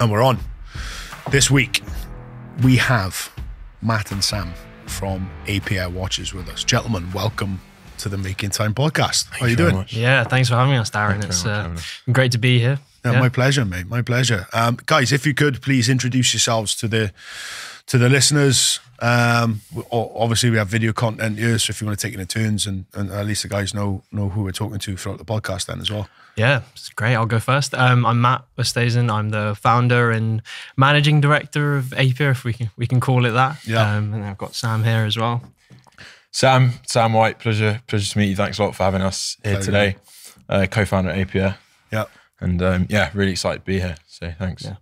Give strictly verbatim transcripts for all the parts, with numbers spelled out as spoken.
And we're on. This week, we have Matt and Sam from Apiar Watches with us. Gentlemen, welcome to the Making Time podcast. Thank How are you doing? Much. Yeah, thanks for having us, Darren. Thank it's uh, great to be here. Yeah, yeah. My pleasure, mate. My pleasure. Um, guys, if you could please introduce yourselves to the to the listeners. Um, obviously, we have video content here, so if you want to take it in turns, and, and at least the guys know know who we're talking to throughout the podcast then as well. Yeah, it's great. I'll go first. Um, I'm Matt Oosthuizen. I'm the founder and managing director of Apiar, if we can, we can call it that. Yeah. Um, and I've got Sam here as well. Sam, Sam White, pleasure, pleasure to meet you. Thanks a lot for having us here Very today. Uh, co-founder at Apiar. Yeah. And um, yeah, really excited to be here. So thanks. Yeah.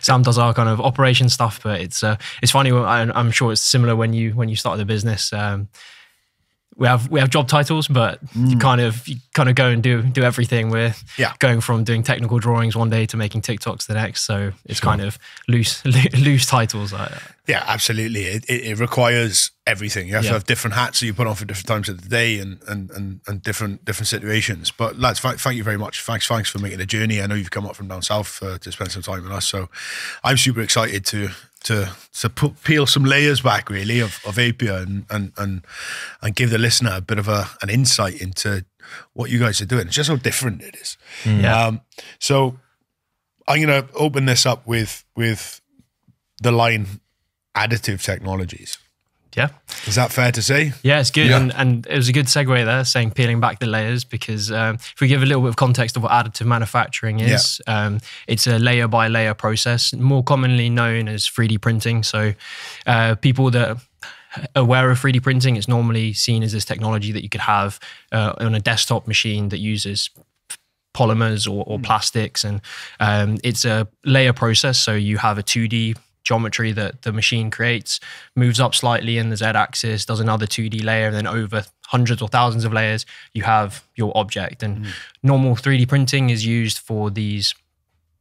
Sam does our kind of operation stuff, but it's uh, it's funny. I'm sure it's similar when you when you started the business. Um, we have we have job titles, but mm. you kind of you kind of go and do do everything. We're yeah. going from doing technical drawings one day to making TikToks the next. So it's sure. kind of loose loose titles. Yeah, absolutely. It, it, it requires everything. You have yeah. to have different hats that you put on for different times of the day and and and, and different different situations. But lads, thank you very much. Thanks, thanks for making the journey. I know you've come up from down south uh, to spend some time with us. So I'm super excited to to to put, peel some layers back, really, of of Apiar and and and and give the listener a bit of a an insight into what you guys are doing. It's just how different it is. Yeah. Um, so I'm going to open this up with with the line. Additive technologies. Yeah. Is that fair to say? Yeah, it's good. Yeah. And, and it was a good segue there, saying peeling back the layers, because um, if we give a little bit of context of what additive manufacturing is, yeah. um, it's a layer by layer process, more commonly known as three D printing. So uh, people that aware of three D printing, it's normally seen as this technology that you could have uh, on a desktop machine that uses polymers or, or plastics. And um, it's a layer process. So you have a two D geometry that the machine creates, moves up slightly in the Z-axis, does another two D layer, and then over hundreds or thousands of layers, you have your object. And mm. normal three D printing is used for these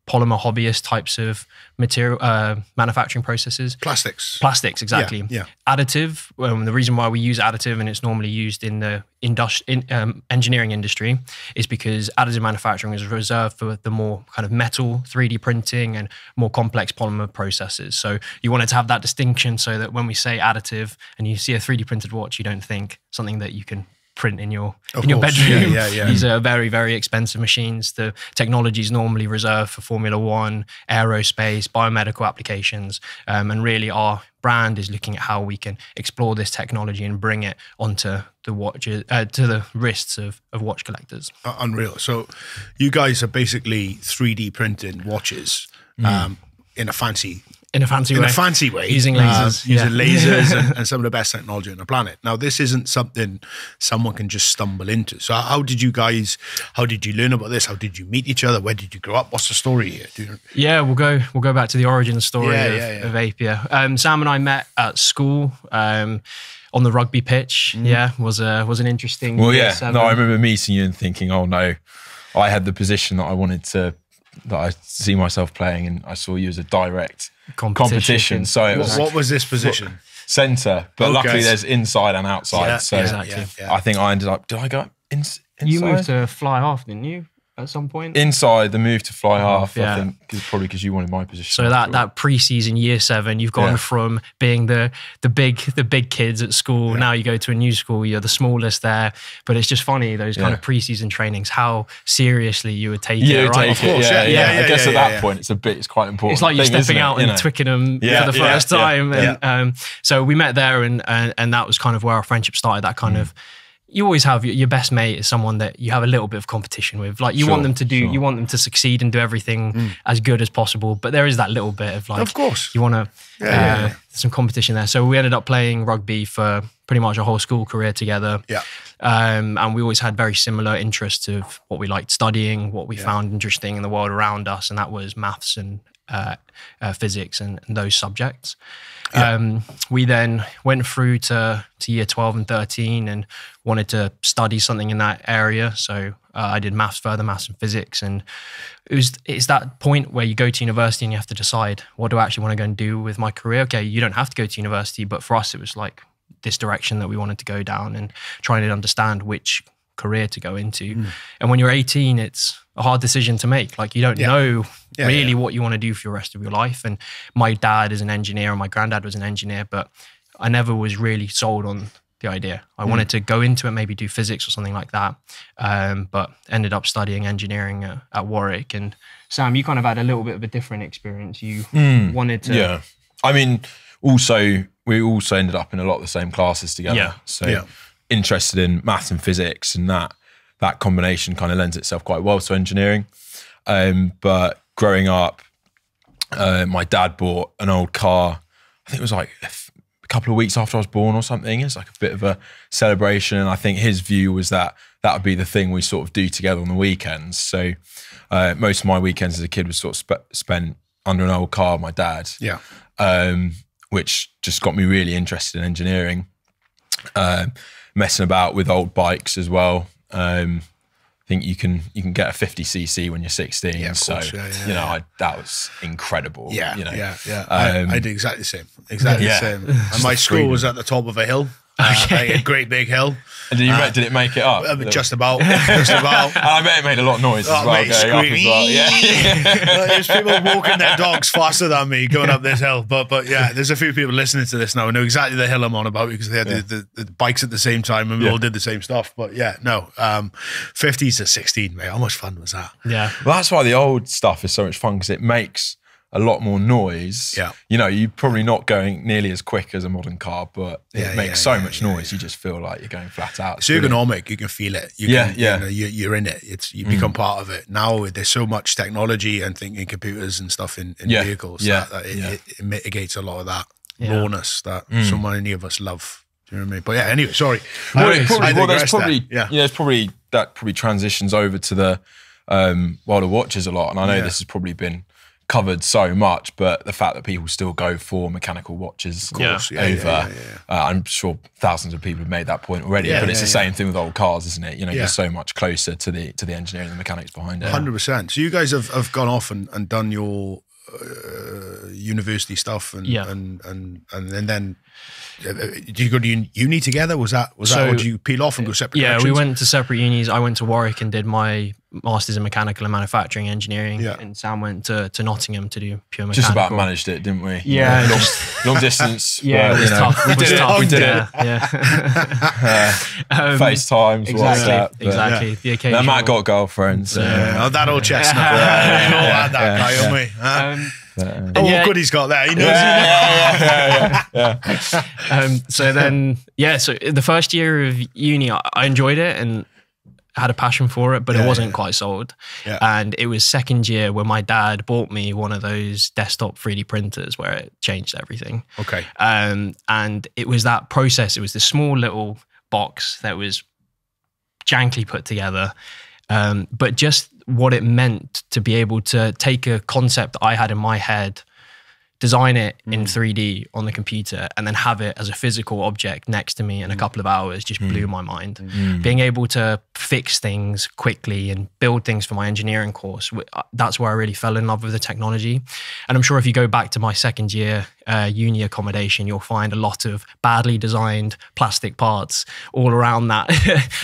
polymer hobbyist types of material uh, manufacturing processes. Plastics. Plastics, exactly. Yeah, yeah. Additive, um, the reason why we use additive, and it's normally used in the industri in, um, engineering industry, is because additive manufacturing is reserved for the more kind of metal three D printing and more complex polymer processes. So you wanted to have that distinction so that when we say additive and you see a three D printed watch, you don't think something that you can print in your of in your course. bedroom. Yeah, yeah, yeah. These are very, very expensive machines. The technology is normally reserved for Formula One, aerospace, biomedical applications. Um, and really our brand is looking at how we can explore this technology and bring it onto the watches, uh, to the wrists of, of watch collectors. Uh, unreal. So you guys are basically three D printing watches mm. um, in a fancy In a fancy in way. In a fancy way. Using lasers. Uh, yeah. Using lasers and, and some of the best technology on the planet. Now, this isn't something someone can just stumble into. So how did you guys, how did you learn about this? How did you meet each other? Where did you grow up? What's the story here? Do you... Yeah, we'll go We'll go back to the origin story yeah, of, yeah, yeah. of Apiar. Um, Sam and I met at school. Um, on the rugby pitch, mm. yeah, was a was an interesting... Well, yeah, seven. No, I remember meeting you and thinking, oh no, I had the position that I wanted to, that I see myself playing, and I saw you as a direct... Competition. competition. So it was, what was this position? Centre, but okay. luckily there's inside and outside. Yeah, so exactly. yeah, yeah. I think I ended up. Did I go in, inside? You moved to fly half, didn't you? At some point, inside the move to fly oh, half. Yeah. I think cause, probably because you wanted my position. So that that pre-season year seven, you've gone yeah. from being the the big the big kids at school. Yeah. Now you go to a new school. You're the smallest there, but it's just funny those yeah. kind of pre-season trainings. How seriously you would take you it. Would right? take of course, it. Yeah, yeah, yeah, yeah, yeah. I guess yeah, at that yeah. point, it's a bit. It's quite important. It's like you're thing, stepping out in you know? Twickenham yeah, for the yeah, first yeah, time. Yeah, and, yeah. Um, so we met there, and, and and that was kind of where our friendship started. That kind mm. of. You always have your best mate is someone that you have a little bit of competition with. Like you sure, want them to do, sure. you want them to succeed and do everything mm. as good as possible. But there is that little bit of like, of course, you want to yeah, uh, yeah, yeah. some competition there. So we ended up playing rugby for pretty much our whole school career together. Yeah, um, and we always had very similar interests of what we liked studying, what we yeah. found interesting in the world around us, and that was maths and uh, uh, physics and, and those subjects. Yeah. Um, we then went through to, to year twelve and thirteen and wanted to study something in that area. So uh, I did maths, further maths and physics. And it was, it's that point where you go to university and you have to decide, what do I actually want to go and do with my career? Okay, you don't have to go to university, but for us, it was like this direction that we wanted to go down and trying to understand which career to go into. Mm. And when you're eighteen, it's a hard decision to make. Like you don't yeah. know yeah, really yeah. what you want to do for the rest of your life. And my dad is an engineer and my granddad was an engineer, but I never was really sold on the idea. I mm. wanted to go into it, maybe do physics or something like that, um, but ended up studying engineering at, at Warwick. And Sam, you kind of had a little bit of a different experience. You mm. wanted to... Yeah. I mean, also, we also ended up in a lot of the same classes together. Yeah. So yeah. interested in maths and physics, and that that combination kind of lends itself quite well to engineering. Um, but growing up, uh, my dad bought an old car. I think it was like a couple of weeks after I was born or something. It's like a bit of a celebration. And I think his view was that that would be the thing we sort of do together on the weekends. So uh, most of my weekends as a kid was sort of sp spent under an old car of my dad. Yeah. Um, which just got me really interested in engineering, uh, messing about with old bikes as well. Um, I think you can you can get a fifty c c when you're sixteen. Yeah, of so course, yeah, yeah, you know yeah. I, that was incredible. Yeah, you know? yeah, yeah. Um, I, I did exactly the same, exactly yeah. the same. And my school was at the top of a hill, uh, okay. like a great big hill. And did you uh, did it make it up? Just about, just about. And I bet it made a lot of noise as well. Mate, going up as well. Yeah. There's people walking their dogs faster than me going up this hill. But but yeah, there's a few people listening to this now who know exactly the hill I'm on about, because they had yeah. the, the, the bikes at the same time and we yeah. all did the same stuff. But yeah, no, um, fifties to sixteen, mate. How much fun was that? Yeah. Well, that's why the old stuff is so much fun, because it makes a lot more noise. Yeah. You know, you're probably not going nearly as quick as a modern car, but it yeah, makes yeah, so yeah, much yeah, noise. Yeah. You just feel like you're going flat out. It's, it's ergonomic. You can feel it. You yeah, can, yeah. You know, you're, you're in it. It's, you mm. become part of it. Now there's so much technology and thinking computers and stuff in, in yeah, vehicles yeah, that, that it, yeah. it, it mitigates a lot of that yeah. rawness that mm. so many of us love. Do you know what I mean? But yeah, anyway, sorry. Well, I, probably, I well there's probably, that. Yeah. yeah, it's probably, that probably transitions over to the um, Wilder Watches a lot. And I know yeah. this has probably been covered so much, but the fact that people still go for mechanical watches yeah. over, yeah, yeah, yeah, yeah. Uh, I'm sure thousands of people have made that point already, yeah, but yeah, it's the yeah. same thing with old cars, isn't it? You know, yeah. you're so much closer to the to the engineering and the mechanics behind it. one hundred percent. So you guys have, have gone off and, and done your uh, university stuff and, yeah. and, and, and, and then uh, did you go to uni together? Was that, was so, that or did you peel off and go separate Yeah, directions? We went to separate unis. I went to Warwick and did my Masters in Mechanical and Manufacturing Engineering, yeah. and Sam went to, to Nottingham to do pure mechanical. Just about managed it, didn't we? Yeah. Long, long distance. Yeah, well, it was you know. tough. We, we did it. Tough. We did yeah, it. Yeah. uh, um, FaceTimes, exactly, WhatsApp. But, exactly. Yeah. The occasional... Now, Matt got girlfriends. So. Yeah. Oh, that old chestnut. Yeah. Yeah. We all yeah. had that guy, yeah. haven't we? Huh? Um, Uh, oh, yeah. good he's got there. He knows. Yeah, he knows. yeah, yeah, yeah, yeah, yeah. um, so then, yeah, so the first year of uni, I, I enjoyed it and had a passion for it, but yeah, it wasn't yeah. quite sold. Yeah. And it was second year where my dad bought me one of those desktop three D printers where it changed everything. Okay. Um, and it was that process. It was this small little box that was jankily put together, um, but just what it meant to be able to take a concept that I had in my head, design it mm. in three D on the computer, and then have it as a physical object next to me in mm. a couple of hours just mm. blew my mind. Mm. Being able to fix things quickly and build things for my engineering course, that's where I really fell in love with the technology. And I'm sure if you go back to my second year uh, uni accommodation, you'll find a lot of badly designed plastic parts all around that,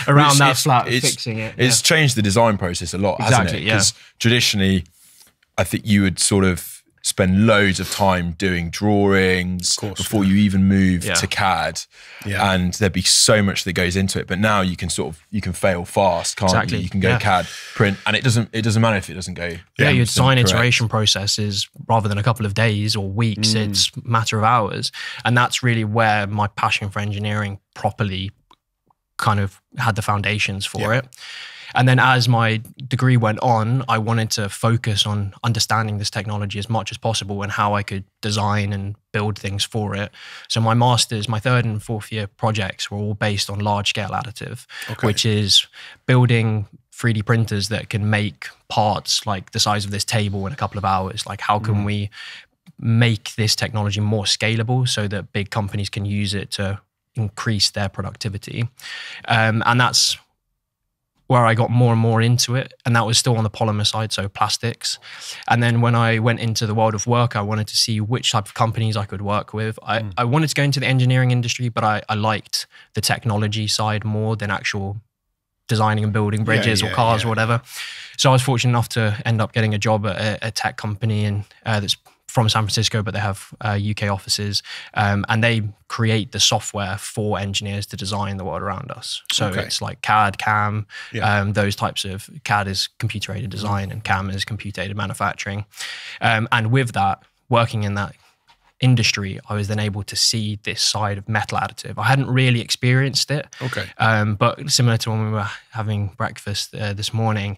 around it's, that it's, flat, it's, fixing it. It's yeah. changed the design process a lot, exactly, hasn't it? Because yeah. traditionally, I think you would sort of spend loads of time doing drawings course, before yeah. you even move yeah. to C A D, yeah. and there'd be so much that goes into it. But now you can sort of you can fail fast, can't exactly. you? You can go yeah. C A D print, and it doesn't it doesn't matter if it doesn't go. Yeah, your design iteration process is rather than a couple of days or weeks, mm. it's a matter of hours, and that's really where my passion for engineering properly kind of had the foundations for yeah. it. And then as my degree went on, I wanted to focus on understanding this technology as much as possible and how I could design and build things for it. So my masters, my third and fourth year projects were all based on large scale additive, okay. which is building three D printers that can make parts like the size of this table in a couple of hours. Like how can mm. we make this technology more scalable so that big companies can use it to increase their productivity? Um, and that's where I got more and more into it. And that was still on the polymer side, so plastics. And then when I went into the world of work, I wanted to see which type of companies I could work with. I, mm. I wanted to go into the engineering industry, but I, I liked the technology side more than actual designing and building bridges yeah, yeah, or cars yeah. or whatever. So I was fortunate enough to end up getting a job at a, a tech company and uh, that's from San Francisco, but they have uh, U K offices, um, and they create the software for engineers to design the world around us. So okay. it's like C A D, C A M, yeah. um, those types of, C A D is computer-aided design and C A M is computer-aided manufacturing. Um, and with that, working in that industry, I was then able to see this side of metal additive. I hadn't really experienced it. Okay. Um, but similar to when we were having breakfast uh, this morning,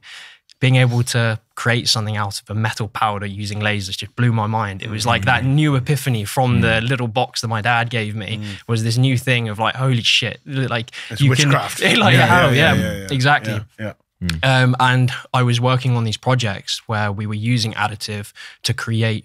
being able to create something out of a metal powder using lasers just blew my mind. It was like that new epiphany from mm. the little box that my dad gave me mm. was this new thing of like, holy shit. Like it's you witchcraft. Can, like, yeah, how, yeah, yeah, yeah, yeah, yeah. Exactly. Yeah. yeah. Mm. Um, and I was working on these projects where we were using additive to create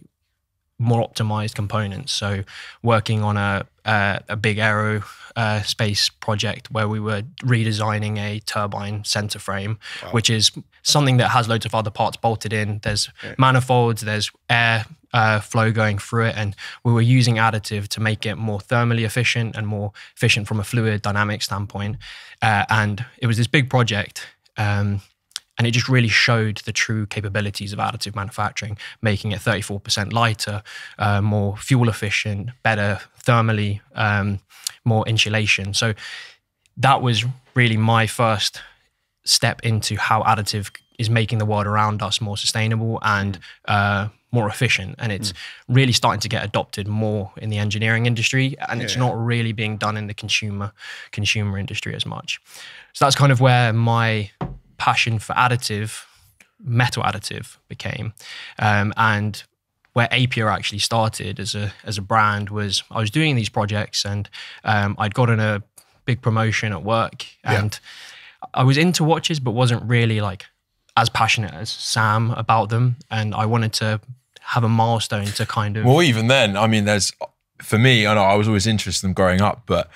more optimized components. So working on a uh, a big aero uh, space project where we were redesigning a turbine center frame, wow. which is something that has loads of other parts bolted in. There's okay. manifolds, there's air uh, flow going through it. And we were using additive to make it more thermally efficient and more efficient from a fluid dynamic standpoint. Uh, and it was this big project. Um, And it just really showed the true capabilities of additive manufacturing, making it thirty-four percent lighter, uh, more fuel efficient, better thermally, um, more insulation. So that was really my first step into how additive is making the world around us more sustainable and uh, more efficient. And it's mm. really starting to get adopted more in the engineering industry, and yeah, it's yeah. not really being done in the consumer, consumer industry as much. So that's kind of where my passion for additive, metal additive became. Um, and where Apiar actually started as a, as a brand was I was doing these projects and um, I'd gotten a big promotion at work and yeah. I was into watches but wasn't really like as passionate as Sam about them. And I wanted to have a milestone to kind of... Well, even then, I mean, there's, for me, I know I was always interested in them growing up, but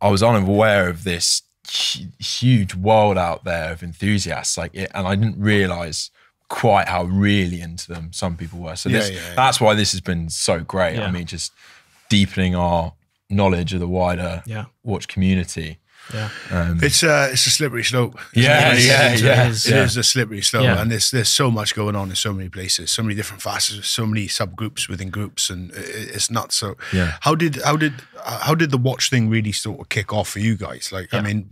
I was unaware of this huge world out there of enthusiasts, like it, and I didn't realize quite how really into them some people were. So yeah, this, yeah, yeah. that's why this has been so great. Yeah. I mean, just deepening our knowledge of the wider yeah. watch community. Yeah, um, it's a it's a slippery slope. Yeah, it? yeah, it's, yeah. It is, it yeah. is a slippery slope, yeah. and there's there's so much going on in so many places, so many different facets, so many subgroups within groups, and it's nuts. So, yeah. how did how did how did the watch thing really sort of kick off for you guys? Like, yeah. I mean,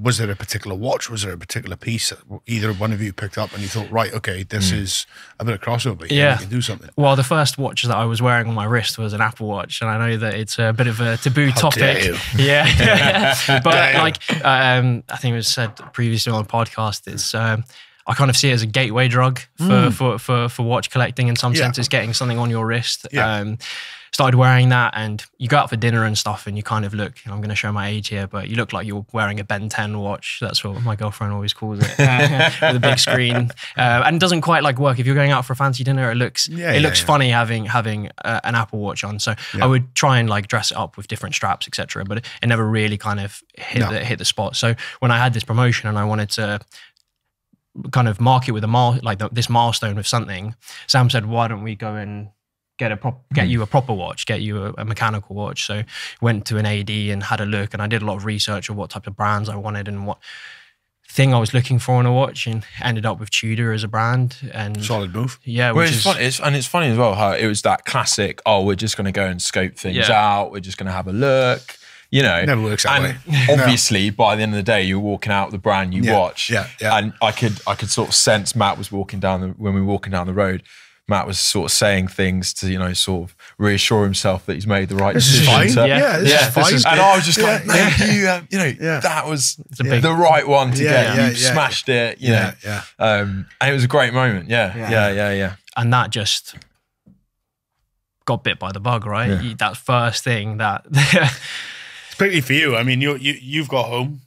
was there a particular watch? Was there a particular piece that either one of you picked up and you thought, right, okay, this mm. is a bit of crossover. Here, yeah, we can do something. Well, the first watch that I was wearing on my wrist was an Apple Watch, and I know that it's a bit of a taboo how topic. Dare you. Yeah, yeah, but. Damn. Like um, I think it was said previously on the podcast, it's um, I kind of see it as a gateway drug for mm. for, for for watch collecting in some yeah. sense. It's getting something on your wrist. Yeah. Um, started wearing that, and you go out for dinner and stuff, and you kind of look. And I'm going to show my age here, but you look like you're wearing a Ben ten watch. That's what my girlfriend always calls it, with a big screen, uh, and it doesn't quite like work. If you're going out for a fancy dinner, it looks yeah, it yeah, looks yeah. funny having having uh, an Apple Watch on. So yeah. I would try and like dress it up with different straps, et cetera. But it never really kind of hit no. the, hit the spot. So when I had this promotion and I wanted to kind of mark it with a mar like the, this milestone with something, Sam said, "Why don't we go and get a prop, get you a proper watch, get you a, a mechanical watch." So went to an A D and had a look, and I did a lot of research on what type of brands I wanted and what thing I was looking for in a watch, and ended up with Tudor as a brand. And solid move. Yeah. Which well, it's is, fun, it's, and it's funny as well how it was that classic, oh, we're just going to go and scope things yeah. out. We're just going to have a look. You know, it never works that way. Obviously, no. by the end of the day, you're walking out the brand you yeah, watch. Yeah, yeah. And I could, I could sort of sense Matt was walking down the, when we were walking down the road, Matt was sort of saying things to, you know, sort of reassure himself that he's made the right this decision. Is fine. Yeah, yeah, this yeah, is fine. This is, and I was just yeah, like, man, yeah. you, um, you know, yeah. that was yeah. the right one to yeah, get. Yeah, you yeah, smashed yeah. it, you yeah, know. Yeah. Um, and it was a great moment. Yeah, yeah, yeah, yeah. yeah. And that just got bit by the bug, right? Yeah. You, that first thing that... Particularly for you, I mean, you, you, you've got home,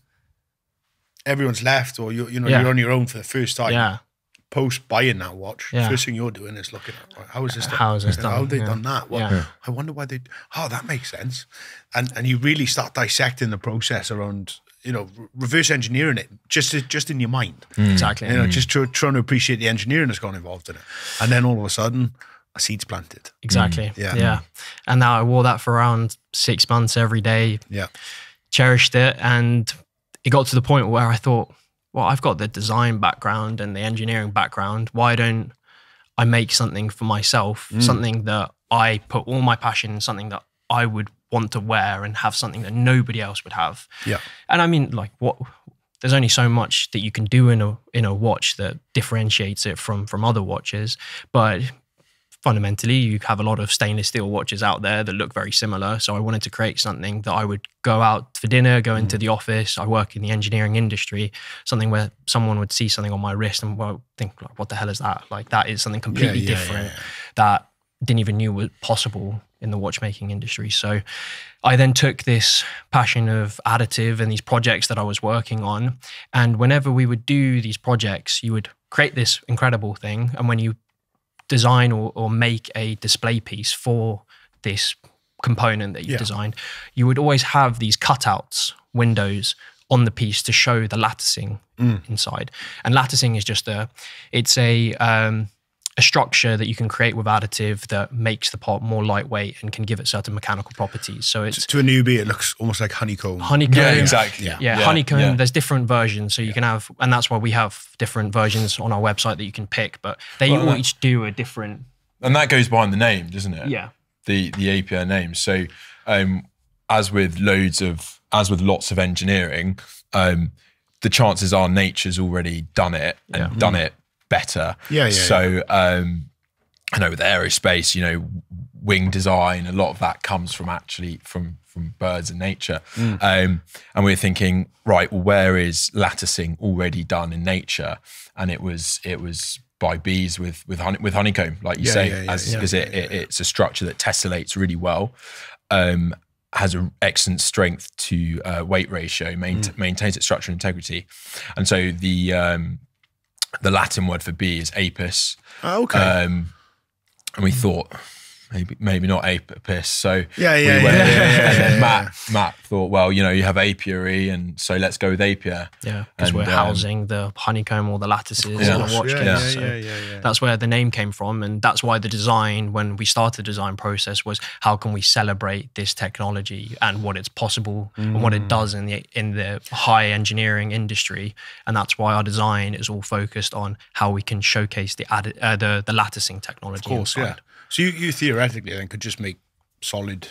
everyone's left, or you, you know, yeah. you're on your own for the first time. Yeah. Post buying that watch, yeah. first thing you're doing is looking at how is this done? How is this done? How have they yeah. done that? Well, yeah. I wonder why they. Oh, that makes sense. And and you really start dissecting the process around, you know, reverse engineering it just just in your mind. Mm. Exactly. You know, mm. just try, trying to appreciate the engineering that's gone involved in it. And then all of a sudden, a seed's planted. Exactly. Mm. Yeah. Yeah. And now I wore that for around six months every day. Yeah. Cherished it, and it got to the point where I thought, well, I've got the design background and the engineering background. Why don't I make something for myself, mm. something that I put all my passion in, something that I would want to wear and have something that nobody else would have. Yeah. And I mean, like, what, there's only so much that you can do in a in a watch that differentiates it from from other watches, but fundamentally you have a lot of stainless steel watches out there that look very similar. So I wanted to create something that I would go out for dinner, go into mm. the office. I work in the engineering industry, something where someone would see something on my wrist and well think, like, what the hell is that? Like, that is something completely yeah, yeah, different yeah, yeah. that didn't even knew was possible in the watchmaking industry. So I then took this passion of additive and these projects that I was working on. And whenever we would do these projects, you would create this incredible thing. And when you design or, or make a display piece for this component that you yeah. designed, you would always have these cutouts, windows on the piece to show the latticing mm. inside. And latticing is just a, it's a um, a structure that you can create with additive that makes the part more lightweight and can give it certain mechanical properties. So it's- To, to a newbie, it looks almost like honeycomb. Honeycomb. Yeah, yeah. exactly. Yeah, yeah. yeah. honeycomb, yeah. there's different versions. So you yeah. can have, and that's why we have different versions on our website that you can pick, but they well, all that, each do a different- And that goes behind the name, doesn't it? Yeah. The the Apiar name. So um, as with loads of, as with lots of engineering, um, the chances are nature's already done it and yeah. done mm. it better. Yeah, yeah. So um, I know with aerospace, you know, wing design, a lot of that comes from actually from from birds and nature. Mm. Um, and we were thinking, right, well, where is latticing already done in nature? And it was it was by bees with with honey, with honeycomb, like you yeah, say, because yeah, yeah, yeah, yeah, it, yeah, yeah. it, it's a structure that tessellates really well. Um, has an excellent strength to uh, weight ratio, main, mm. maintains its structural integrity, and so the um, the Latin word for bee is apis. Oh, okay. Um, and we thought maybe maybe not apis. So yeah, yeah, we went, yeah, yeah, yeah, yeah, and then yeah, Matt yeah. Matt thought, well, you know, you have apiary, and so let's go with Apiar. Yeah, because we're um, housing the honeycomb or the lattices yeah. on a watch yeah, case. Yeah, yeah, so yeah, yeah, yeah. That's where the name came from, and that's why the design, when we started the design process, was how can we celebrate this technology and what it's possible mm. and what it does in the in the high engineering industry, and that's why our design is all focused on how we can showcase the added, uh, the the latticing technology. Of course, inside. yeah. So you, you theoretically then could just make solid...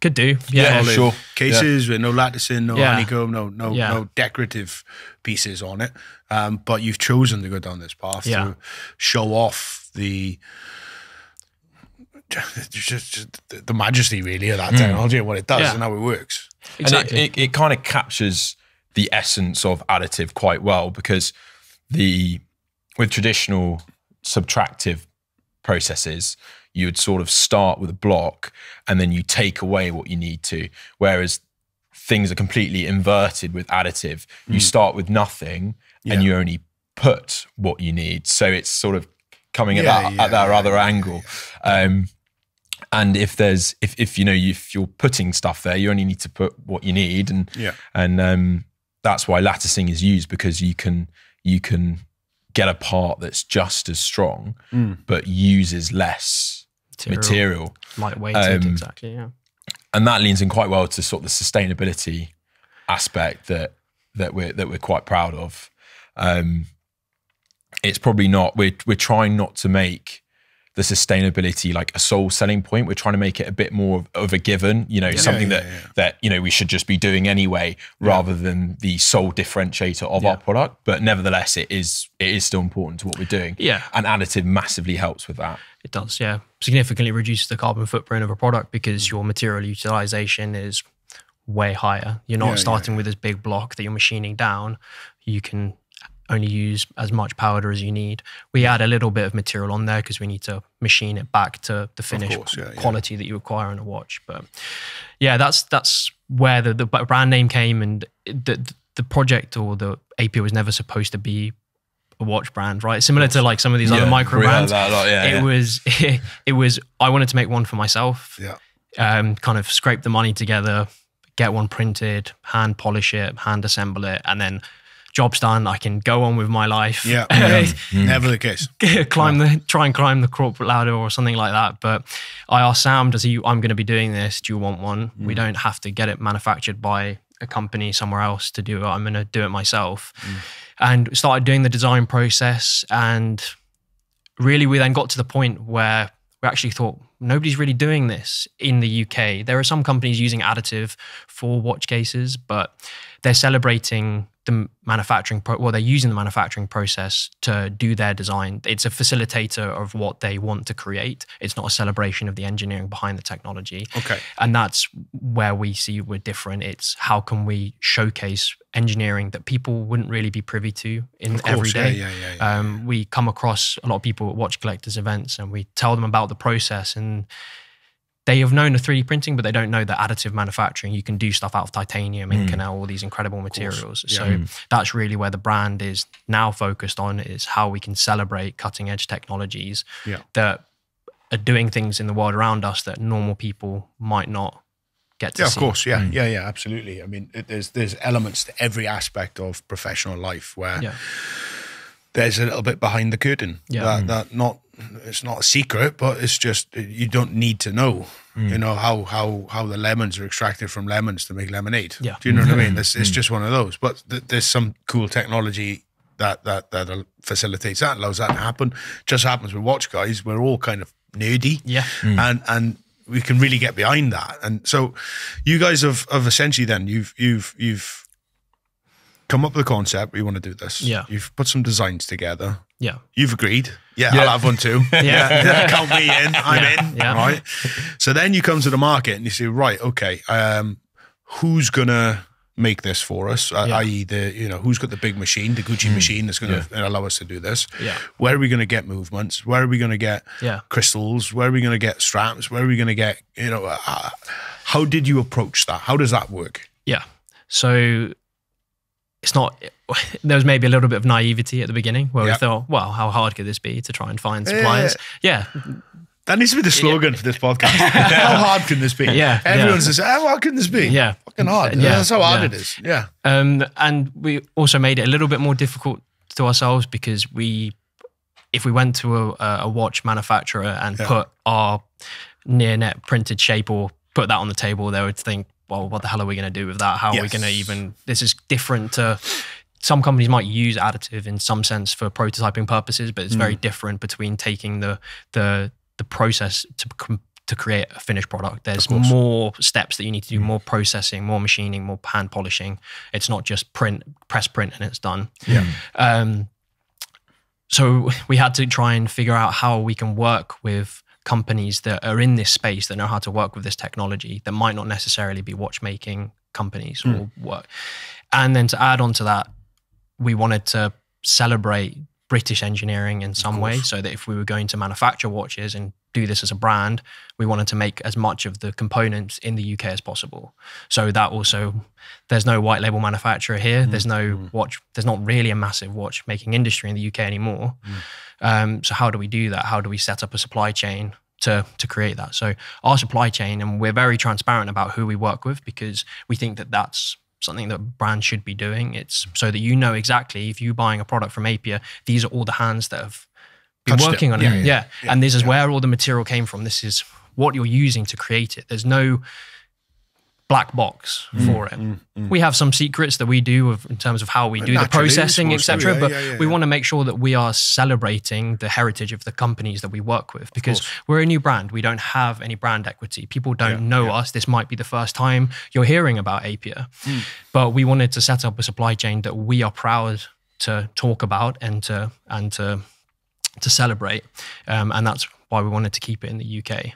Could do, yeah. Solid sure. cases yeah. with no latticing, no yeah. honeycomb, no no yeah. no decorative pieces on it. Um, but you've chosen to go down this path yeah. to show off the... Just, just the majesty, really, of that mm. technology and what it does yeah. and how it works. Exactly. And it, it, it kind of captures the essence of additive quite well, because the with traditional subtractive processes, you would sort of start with a block and then you take away what you need to. Whereas things are completely inverted with additive. You mm. start with nothing yeah. and you only put what you need. So it's sort of coming yeah, at that, yeah, at that yeah, other yeah, angle. Yeah. Um, and if there's, if, if you know, if you're putting stuff there, you only need to put what you need. And, yeah. and um, that's why latticing is used, because you can, you can, get a part that's just as strong, mm. but uses less material. material. Lightweight, um, exactly, yeah. And that leans in quite well to sort of the sustainability aspect that that we're that we're quite proud of. Um, it's probably not, we're we're trying not to make the sustainability like a sole selling point. We're trying to make it a bit more of, of a given, you know, yeah, something yeah, yeah, that, yeah. that, you know, we should just be doing anyway, rather yeah. than the sole differentiator of yeah. our product. But nevertheless, it is, it is still important to what we're doing. Yeah. And additive massively helps with that. It does, yeah. Significantly reduces the carbon footprint of a product, because your material utilization is way higher. You're not yeah, starting yeah. with this big block that you're machining down. You can only use as much powder as you need. We add a little bit of material on there because we need to machine it back to the finished course, yeah, quality yeah. that you require in a watch. But yeah, that's that's where the, the brand name came, and the the project or the Apiar was never supposed to be a watch brand, right? Similar to like some of these yeah, other micro brands. That a lot, yeah, it yeah. was it, it was I wanted to make one for myself. Yeah. Um, kind of scrape the money together, get one printed, hand polish it, hand assemble it, and then job's done, I can go on with my life. Yeah, yeah. Never the case. climb no. the, try and climb the corporate ladder or something like that. But I asked Sam, does he, I'm going to be doing this, do you want one? Mm. We don't have to get it manufactured by a company somewhere else to do it. I'm going to do it myself. Mm. and started doing the design process. And really, we then got to the point where we actually thought, nobody's really doing this in the U K. There are some companies using additive for watch cases, but they're celebrating the manufacturing, pro well, they're using the manufacturing process to do their design. It's a facilitator of what they want to create. It's not a celebration of the engineering behind the technology. Okay. And that's where we see we're different. It's how can we showcase engineering that people wouldn't really be privy to in course, every day. Yeah, yeah, yeah, yeah, um, yeah. We come across a lot of people at watch collectors events and we tell them about the process, and they have known of three D printing, but they don't know that additive manufacturing, you can do stuff out of titanium, mm. inconel, all these incredible materials. Yeah. So mm. that's really where the brand is now focused on, is how we can celebrate cutting edge technologies yeah. that are doing things in the world around us that normal people might not get to yeah, see. Of course, yeah, mm. yeah, yeah, absolutely. I mean, it, there's, there's elements to every aspect of professional life where yeah. there's a little bit behind the curtain yeah. that, mm. that not... it's not a secret, but it's just you don't need to know mm. you know how how how the lemons are extracted from lemons to make lemonade. Yeah. Do you know what I mean? It's, it's just one of those, but th there's some cool technology that that that facilitates that, allows that to happen. Just happens with watch guys, we're all kind of nerdy, yeah mm. and and we can really get behind that. And so you guys have, have essentially then you've you've you've come up with a concept, we want to do this. Yeah. You've put some designs together. Yeah. You've agreed. Yeah, yeah. I'll have one too. yeah. yeah. Count me in. I'm yeah. in. Yeah. Right. So then you come to the market and you say, right, okay, um, who's going to make this for us? Uh, yeah. that is the, you know, who's got the big machine, the Gucci mm. machine that's going to yeah. allow us to do this? Yeah. Where are we going to get movements? Where are we going to get yeah. crystals? Where are we going to get straps? Where are we going to get, you know, uh, how did you approach that? How does that work? Yeah. So... it's not, there was maybe a little bit of naivety at the beginning where yep. we thought, well, how hard could this be to try and find suppliers? Yeah. yeah. That needs to be the slogan yeah. for this podcast. How hard can this be? Yeah. Everyone's yeah. just, how hard can this be? Yeah. Fucking hard. Yeah. That's how hard yeah. it is. Yeah. Um, and we also made it a little bit more difficult to ourselves, because we, if we went to a, a watch manufacturer and yeah. put our near net printed shape or put that on the table, they would think, well, what the hell are we going to do with that? How yes. are we going to even, this is different to, some companies might use additive in some sense for prototyping purposes, but it's mm. very different between taking the the the process to to create a finished product. There's more steps that you need to do, mm. more processing, more machining, more hand polishing. It's not just print, press print and it's done. Yeah. Um, so we had to try and figure out how we can work with companies that are in this space, that know how to work with this technology, that might not necessarily be watchmaking companies mm. or work. And then to add on to that, we wanted to celebrate British engineering in some way, so that if we were going to manufacture watches and do this as a brand, we wanted to make as much of the components in the U K as possible. So that also, there's no white label manufacturer here. Mm. There's no watch, there's not really a massive watch making industry in the U K anymore. Mm. Um, so how do we do that? How do we set up a supply chain to, to create that? So our supply chain, and we're very transparent about who we work with, because we think that that's something that brands should be doing. It's so that you know exactly, if you're buying a product from Apiar, these are all the hands that have been Touched working it. on yeah, it. Yeah. Yeah. yeah. And this is yeah. where all the material came from. This is what you're using to create it. There's no black box mm, for it. Mm, mm. We have some secrets that we do of, in terms of how we do Naturally, the processing, et cetera. Yeah, but yeah, yeah, we yeah. want to make sure that we are celebrating the heritage of the companies that we work with, because we're a new brand. We don't have any brand equity. People don't yeah, know yeah. us. This might be the first time you're hearing about Apiar. Mm. But we wanted to set up a supply chain that we are proud to talk about and to and to to celebrate. Um, and that's why we wanted to keep it in the U K.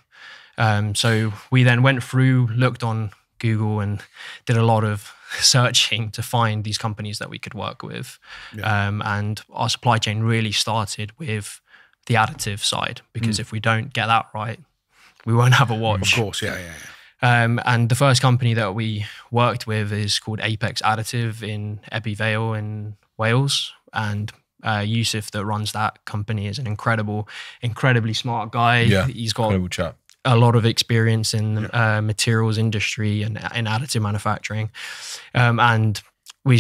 Um, so we then went through, looked on Google and did a lot of searching to find these companies that we could work with. Yeah. Um, and our supply chain really started with the additive side, because mm. if we don't get that right, we won't have a watch. Of course, yeah, yeah. yeah. Um, and the first company that we worked with is called Apex Additive in Ebbw Vale in Wales. And Uh, Yusuf, that runs that company, is an incredible, incredibly smart guy. Yeah, he's got a lot of experience in yeah. uh, materials industry and in additive manufacturing. Um, and we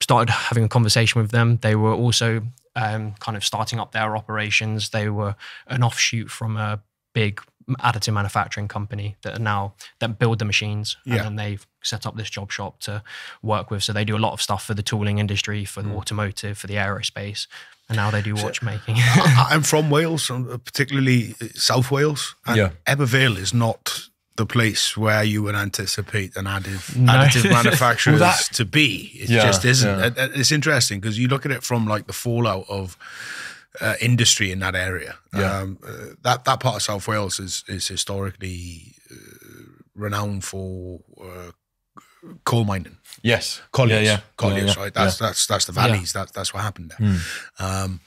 started having a conversation with them. They were also um, kind of starting up their operations. They were an offshoot from a big additive manufacturing company that are now, that build the machines, and yeah. then they've set up this job shop to work with. So they do a lot of stuff for the tooling industry, for the mm. automotive, for the aerospace, and now they do watchmaking. So, I'm from Wales, particularly South Wales, and yeah. Ebbw Vale is not the place where you would anticipate an additive, no. additive manufacturer well, to be. It yeah, just isn't. Yeah. It's interesting because you look at it from like the fallout of Uh, industry in that area. Yeah. Um, uh, that that part of South Wales is is historically uh, renowned for uh, coal mining. Yes, colliers, yeah, yeah. colliers. Yeah, yeah. Right, that's, yeah. that's that's that's the valleys. Yeah. That that's what happened there. Mm. Um,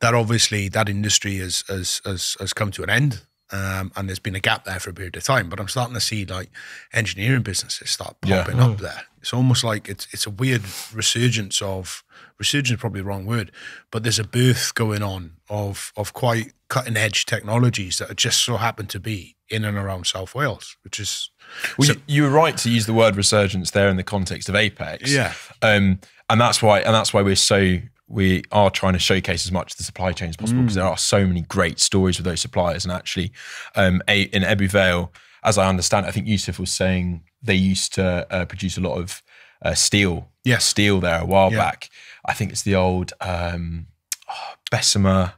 that obviously that industry has has has, has come to an end. Um, and there's been a gap there for a period of time, but I'm starting to see like engineering businesses start popping yeah. up mm. there. It's almost like it's it's a weird resurgence of resurgence is probably the wrong word, but there's a birth going on of of quite cutting edge technologies that just so happen to be in and around South Wales, which is well, so, you, you were right to use the word resurgence there in the context of Apex, yeah, um, and that's why and that's why we're so. We are trying to showcase as much of the supply chain as possible because mm. there are so many great stories with those suppliers. And actually, um, a, in Ebbw Vale, as I understand, I think Yusuf was saying they used to uh, produce a lot of uh, steel. Yeah, steel there a while yeah. back. I think it's the old um, oh, Bessemer.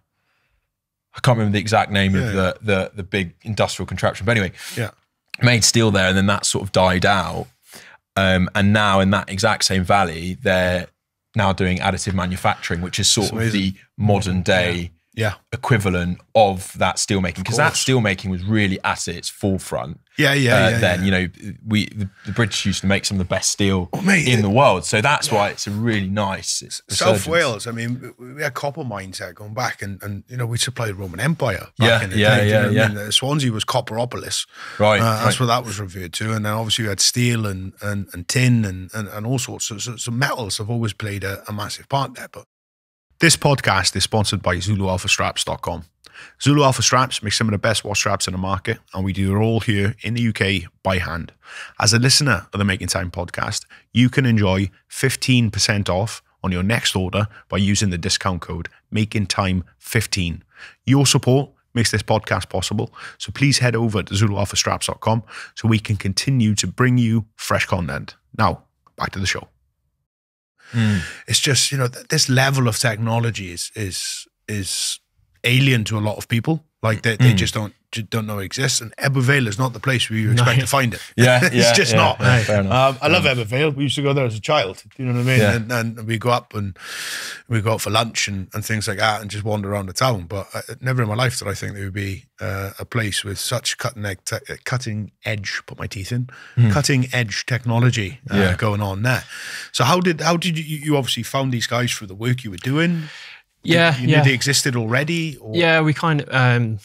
I can't remember the exact name yeah, of the, yeah. the the big industrial contraption. But anyway, yeah, made steel there, and then that sort of died out. Um, and now in that exact same valley, they're now doing additive manufacturing, which is sort of the modern day yeah. Yeah. equivalent of that steelmaking, because that steelmaking was really at its forefront. Yeah, yeah, uh, yeah Then, yeah. you know, we the, the British used to make some of the best steel oh, mate, in it, the world. So that's yeah. why it's a really nice resurgence. South Wales, I mean, we had copper mines there going back and, and you know, we supplied the Roman Empire back yeah, in the yeah, day. Yeah, you know yeah, I mean? yeah. Swansea was Copperopolis. Right, uh, right. That's what that was referred to. And then obviously we had steel and, and, and tin and, and, and all sorts. So, so, so metals have always played a, a massive part there. But this podcast is sponsored by Zulu Alpha Straps dot com. Zulu Alpha Straps make some of the best watch straps in the market, and we do it all here in the U K by hand. As a listener of the Making Time podcast, you can enjoy fifteen percent off on your next order by using the discount code Making Time fifteen. Your support makes this podcast possible, so please head over to Zulu Alpha Straps dot com so we can continue to bring you fresh content. Now, back to the show. Mm. It's just, you know, this level of technology is is is... alien to a lot of people, like they, they mm. just don't don't know it exists. And Ebbw Vale is not the place where you expect no. to find it. Yeah, it's yeah, just yeah. not. Right. Um, I love yeah. Ebbw Vale. We used to go there as a child. You know what I mean? Yeah. And, and we go up and we go out for lunch and, and things like that, and just wander around the town. But I, never in my life did I think there would be uh, a place with such cutting edge, cutting edge. Put my teeth in, mm. cutting edge technology uh, yeah. going on there. So how did how did you, you obviously found these guys through the work you were doing? Yeah, you, you yeah. knew they existed already? Or? Yeah, we kind of, um,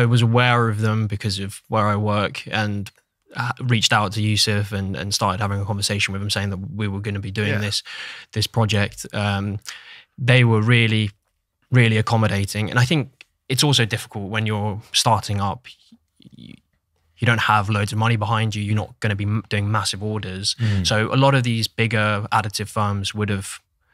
I was aware of them because of where I work, and reached out to Yusuf and, and started having a conversation with him, saying that we were going to be doing yeah. this this project. Um, they were really, really accommodating. And I think it's also difficult when you're starting up. You, you don't have loads of money behind you. You're not going to be doing massive orders. Mm. So a lot of these bigger additive firms would have,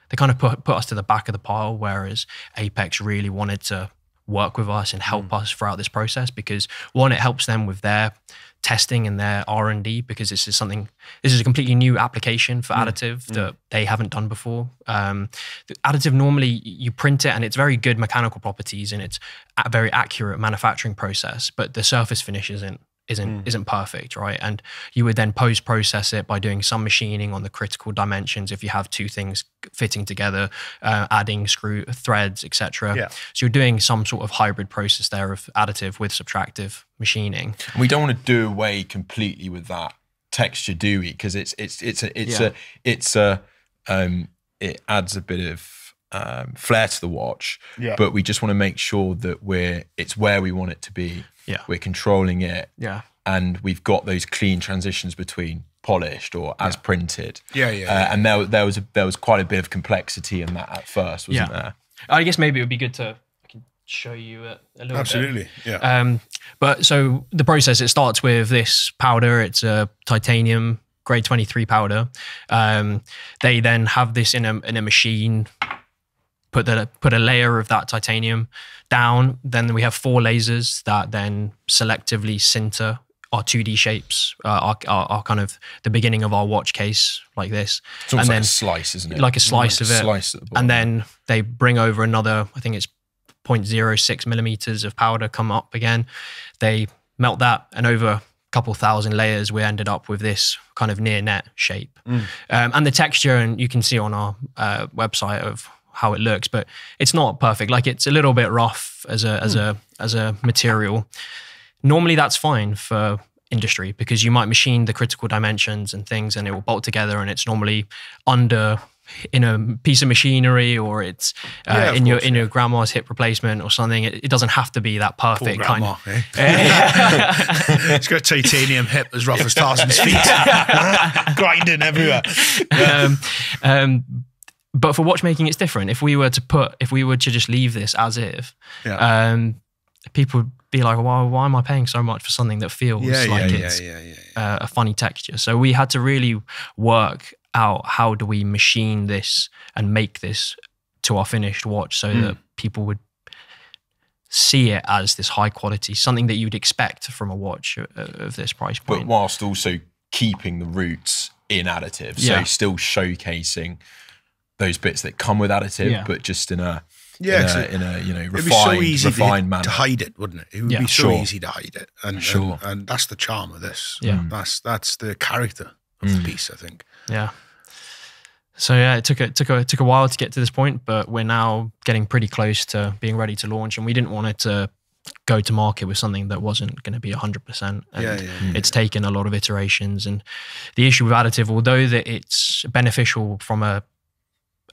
they kind of put, put us to the back of the pile, whereas Apex really wanted to work with us and help mm. us throughout this process, because one, it helps them with their testing and their R and D, because this is something, this is a completely new application for mm. additive that mm. they haven't done before. Um, the additive, normally you print it and it's very good mechanical properties and it's a very accurate manufacturing process, but the surface finish isn't. Isn't, mm. isn't perfect, right? And you would then post-process it by doing some machining on the critical dimensions if you have two things fitting together, uh, adding screw threads, et cetera. Yeah. So you're doing some sort of hybrid process there of additive with subtractive machining. And we don't want to do away completely with that texture, do we? Because it's it's it's a, it's yeah. a it's a um, it adds a bit of um, flair to the watch, yeah. but we just want to make sure that we're it's where we want it to be. Yeah, we're controlling it. Yeah, and we've got those clean transitions between polished or as yeah. printed. Yeah, yeah. Uh, yeah. And there, there was a, there was quite a bit of complexity in that at first, wasn't yeah. there? I guess maybe it would be good to I can show you it a little Absolutely. bit. Absolutely. Yeah. Um, but so the process, it starts with this powder. It's a titanium grade twenty-three powder. Um, they then have this in a in a machine. put the put a layer of that titanium down. Then we have four lasers that then selectively sinter our two D shapes, uh, our, our, our kind of the beginning of our watch case, like this. It's almost and like then, a slice, isn't it? Like a slice like of a it. Slice at the bottom. And then they bring over another, I think it's zero point zero six millimeters of powder come up again. They melt that, and over a couple thousand layers, we ended up with this kind of near net shape. Mm. Um, and the texture, and you can see on our uh, website of how it looks, but it's not perfect. Like it's a little bit rough as a, as mm. a, as a material. Normally that's fine for industry because you might machine the critical dimensions and things and it will bolt together, and it's normally under in a piece of machinery, or it's uh, yeah, in your course, in yeah. your grandma's hip replacement or something. It, it doesn't have to be that perfect kind of. Eh? It's got a titanium hip as rough as Tarzan's feet. Grinding everywhere. um, um, but for watchmaking, it's different. If we were to put, if we were to just leave this as if, yeah. um, people be like, why, why am I paying so much for something that feels yeah, like yeah, it's yeah, yeah, yeah, yeah. Uh, a funny texture? So we had to really work out how do we machine this and make this to our finished watch so mm. that people would see it as this high quality, something that you'd expect from a watch of this price point. But whilst also keeping the roots in additive, so yeah. still showcasing those bits that come with additive, yeah. but just in a... Yeah, in a, in a you know refined, it'd be so easy refined to, manner. To hide it, wouldn't it? It would yeah, be so sure. easy to hide it, and, sure. and and that's the charm of this. Yeah, that's that's the character of mm. the piece, I think. Yeah. So yeah, it took a took a took a while to get to this point, but we're now getting pretty close to being ready to launch, and we didn't want it to go to market with something that wasn't going to be a hundred percent. Yeah, yeah, it's yeah. taken a lot of iterations, and the issue with additive, although that it's beneficial from a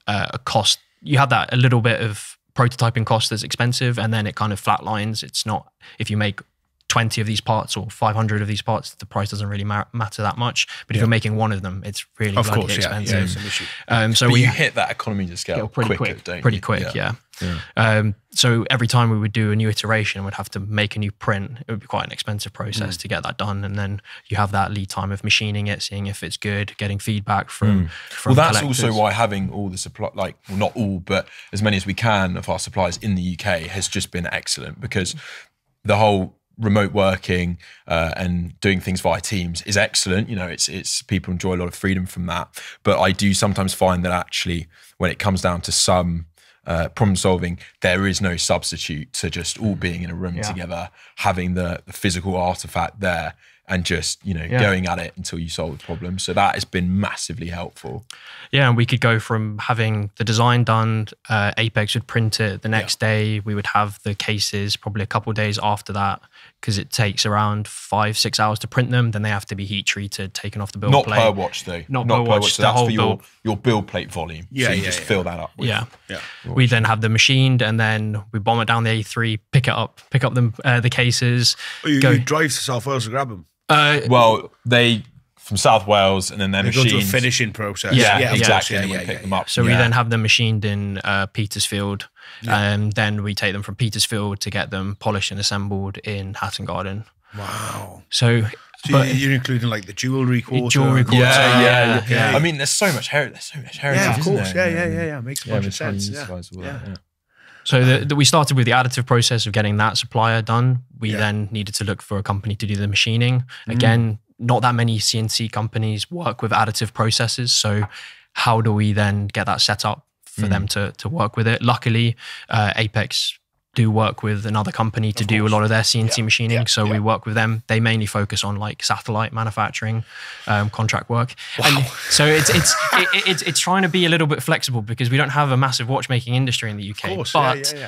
a cost. You have that a little bit of prototyping cost that's expensive, and then it kind of flatlines. It's not, if you make twenty of these parts or five hundred of these parts, the price doesn't really ma matter that much. But yeah. if you're making one of them, it's really of bloody course, expensive. Yeah, yeah, it's an issue. Um, so but we, you hit that economies of scale pretty quicker, quick, don't you? Pretty quick, yeah. yeah. yeah. Um, so every time we would do a new iteration, we'd have to make a new print. It would be quite an expensive process mm. to get that done. And then you have that lead time of machining it, seeing if it's good, getting feedback from mm. from Well, that's collectors. Also why having all the supply, like, well, not all, but as many as we can of our suppliers in the U K has just been excellent, because the whole remote working uh, and doing things via Teams is excellent. You know, it's it's people enjoy a lot of freedom from that. But I do sometimes find that actually, when it comes down to some uh, problem solving, there is no substitute to just all being in a room yeah. together, having the, the physical artifact there, and just you know yeah. going at it until you solve the problem. So that has been massively helpful. Yeah, and we could go from having the design done, uh, Apex would print it the next yeah. day. We would have the cases probably a couple of days after that, because it takes around five, six hours to print them. Then they have to be heat treated, taken off the build Not plate. Not per watch though. Not, Not per, per watch, watch so the that's whole for your, your build plate volume. Yeah, so you yeah, just yeah. fill that up. With, yeah. yeah. We then have them machined, and then we bomb it down the A three, pick it up, pick up the, uh, the cases. Well, you, go. you drive to South Wales to grab them. Uh, well, they... From South Wales, and then they're machined. They go to a finishing process. Yeah, yeah exactly. Yeah, yeah, yeah, pick yeah, them up. So yeah. we then have them machined in uh, Petersfield, yeah. and then we take them from Petersfield to get them polished and assembled in Hatton Garden. Wow. So, so but you're including like the jewellery quarter. Jewellery quarter. Yeah, yeah, yeah, yeah. yeah. I mean, there's so much heritage. There's so much heritage. Yeah, of course. Yeah, yeah, yeah, yeah. Makes a bunch of sense. Yeah. yeah. yeah. So the, the, we started with the additive process of getting that supplier done. We yeah. then needed to look for a company to do the machining mm. again. Not that many C N C companies work with additive processes. So how do we then get that set up for mm. them to, to work with it? Luckily, uh, Apex do work with another company to do a lot of their C N C yeah. machining. Yeah. So yeah. we work with them. They mainly focus on like satellite manufacturing, um, contract work. Wow. And so it's, it's, it, it's, it's trying to be a little bit flexible because we don't have a massive watchmaking industry in the U K. Of course. But yeah, yeah, yeah.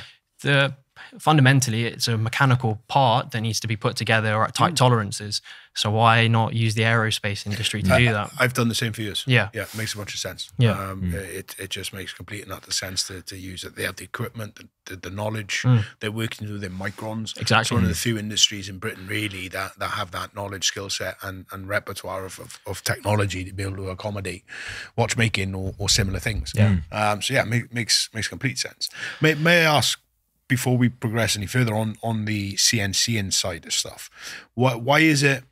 the... fundamentally, it's a mechanical part that needs to be put together at tight tolerances. So why not use the aerospace industry to I, do that? I've done the same for years. Yeah. Yeah, it makes a bunch of sense. Yeah. Um, mm. it, it just makes complete and utter sense to, to use it. They have the equipment, the, the, the knowledge. Mm. They're working with their microns. Exactly. It's one of the few industries in Britain, really, that, that have that knowledge, skill set and, and repertoire of, of, of technology to be able to accommodate watchmaking or, or similar things. Yeah. Um, so yeah, make, makes, makes complete sense. May, may I ask, before we progress any further on on the C N C inside of stuff, why, why is it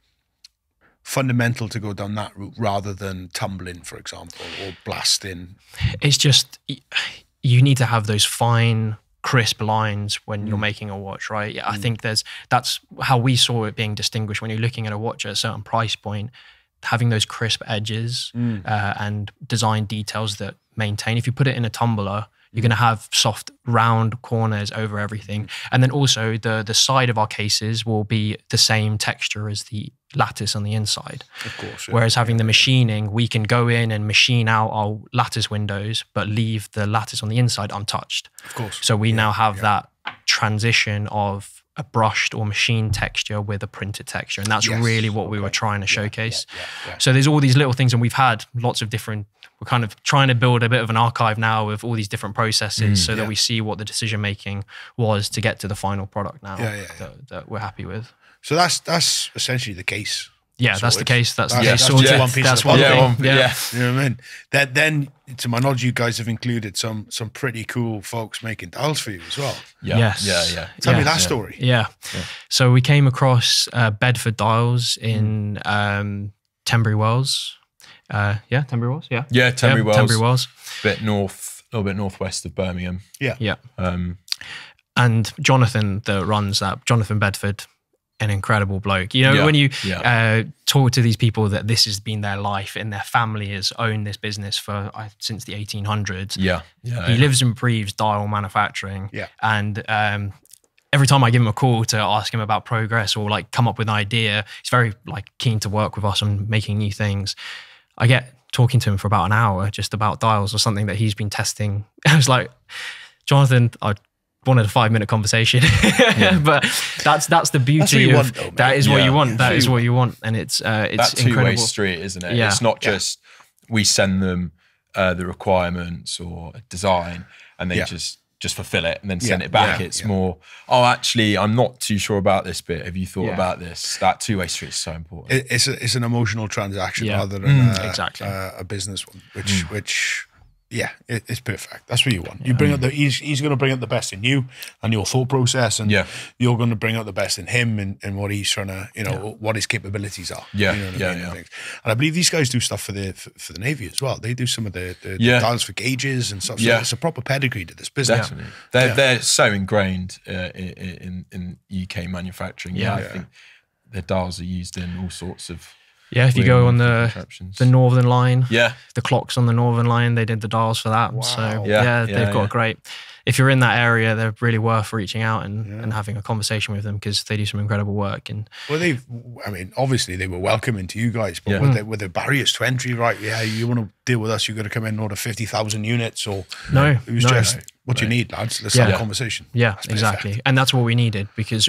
fundamental to go down that route rather than tumbling, for example, or blasting? It's just you need to have those fine, crisp lines when mm. you're making a watch, right? Yeah, mm. I think there's that's how we saw it being distinguished when you're looking at a watch at a certain price point, having those crisp edges mm. uh, and design details that maintain. If you put it in a tumbler, you're going to have soft, round corners over everything. Mm. And then also the the side of our cases will be the same texture as the lattice on the inside. Of course. Yeah. Whereas having the machining, we can go in and machine out our lattice windows, but leave the lattice on the inside untouched. Of course. So we yeah. now have yeah. that transition of a brushed or machine texture with a printed texture. And that's yes. really what okay. we were trying to showcase. Yeah. Yeah. Yeah. Yeah. So there's all these little things, and we've had lots of different... We're kind of trying to build a bit of an archive now with all these different processes mm, so yeah. that we see what the decision-making was to get to the final product now yeah, yeah, yeah. That, that we're happy with. So that's that's essentially the case. Yeah, that's the case. That's the case. That's one piece of the thing. Yeah. You know what I mean? That then, to my knowledge, you guys have included some some pretty cool folks making dials for you as well. Yeah. Yes. Yeah, yeah. Tell yeah, me that yeah. story. Yeah. yeah. So we came across uh, Bedford Dials in mm. um, Tenbury Wells. Uh, yeah, Tenbury Wells. Yeah, yeah, Tenbury yeah, Wells. Tenbury Wells, bit north, a little bit northwest of Birmingham. Yeah, yeah. Um, and Jonathan that runs that, Jonathan Bedford, an incredible bloke. You know, yeah, when you yeah. uh, talk to these people that this has been their life and their family has owned this business for uh, since the eighteen hundreds. Yeah, yeah. He yeah. lives and breathes dial manufacturing. Yeah, and. Um, Every time I give him a call to ask him about progress or like come up with an idea, he's very like keen to work with us on making new things. I get talking to him for about an hour just about dials or something that he's been testing. I was like, Jonathan, I wanted a five minute conversation, yeah. but that's that's the beauty. That's what you of, want, though, that is yeah. what you want. That is what you want, and it's uh, it's that incredible. Two-way street, isn't it? Yeah. It's not just yeah. we send them uh, the requirements or design, and they yeah. just. just fulfill it and then send yeah, it back. Yeah, it's yeah. more, oh, actually, I'm not too sure about this bit. Have you thought yeah. about this? That two-way street is so important. It, it's a, it's an emotional transaction yeah. rather than mm, a, exactly. a, a business one, which, mm. which yeah, it, it's perfect. That's what you want. Yeah. You bring up the, he's, he's going to bring up the best in you and your thought process, and yeah. you're going to bring up the best in him and, and what he's trying to, you know, yeah. what his capabilities are. Yeah, you know what yeah, I mean? yeah. And I believe these guys do stuff for the for, for the Navy as well. They do some of the, the, yeah. the dials for gauges and stuff. So yeah. it's a proper pedigree to this business. Definitely. They're, yeah. they're so ingrained uh, in, in, in U K manufacturing. Yeah, yeah. I think their dials are used in all sorts of... Yeah, if you go on the the Northern Line, yeah, the clocks on the Northern Line, they did the dials for that. Wow. So yeah, yeah, yeah they've yeah. got a great. If you're in that area, they're really worth reaching out and, yeah. and having a conversation with them because they do some incredible work. And well, they, I mean, obviously they were welcoming to you guys, but yeah. were, there, were there barriers to entry? Right? Yeah, you want to deal with us, you've got to come in and order fifty thousand units, or no, it was no, just no. what right. you need, lads. Let's yeah. have a conversation. Yeah, that's exactly, perfect. And that's what we needed because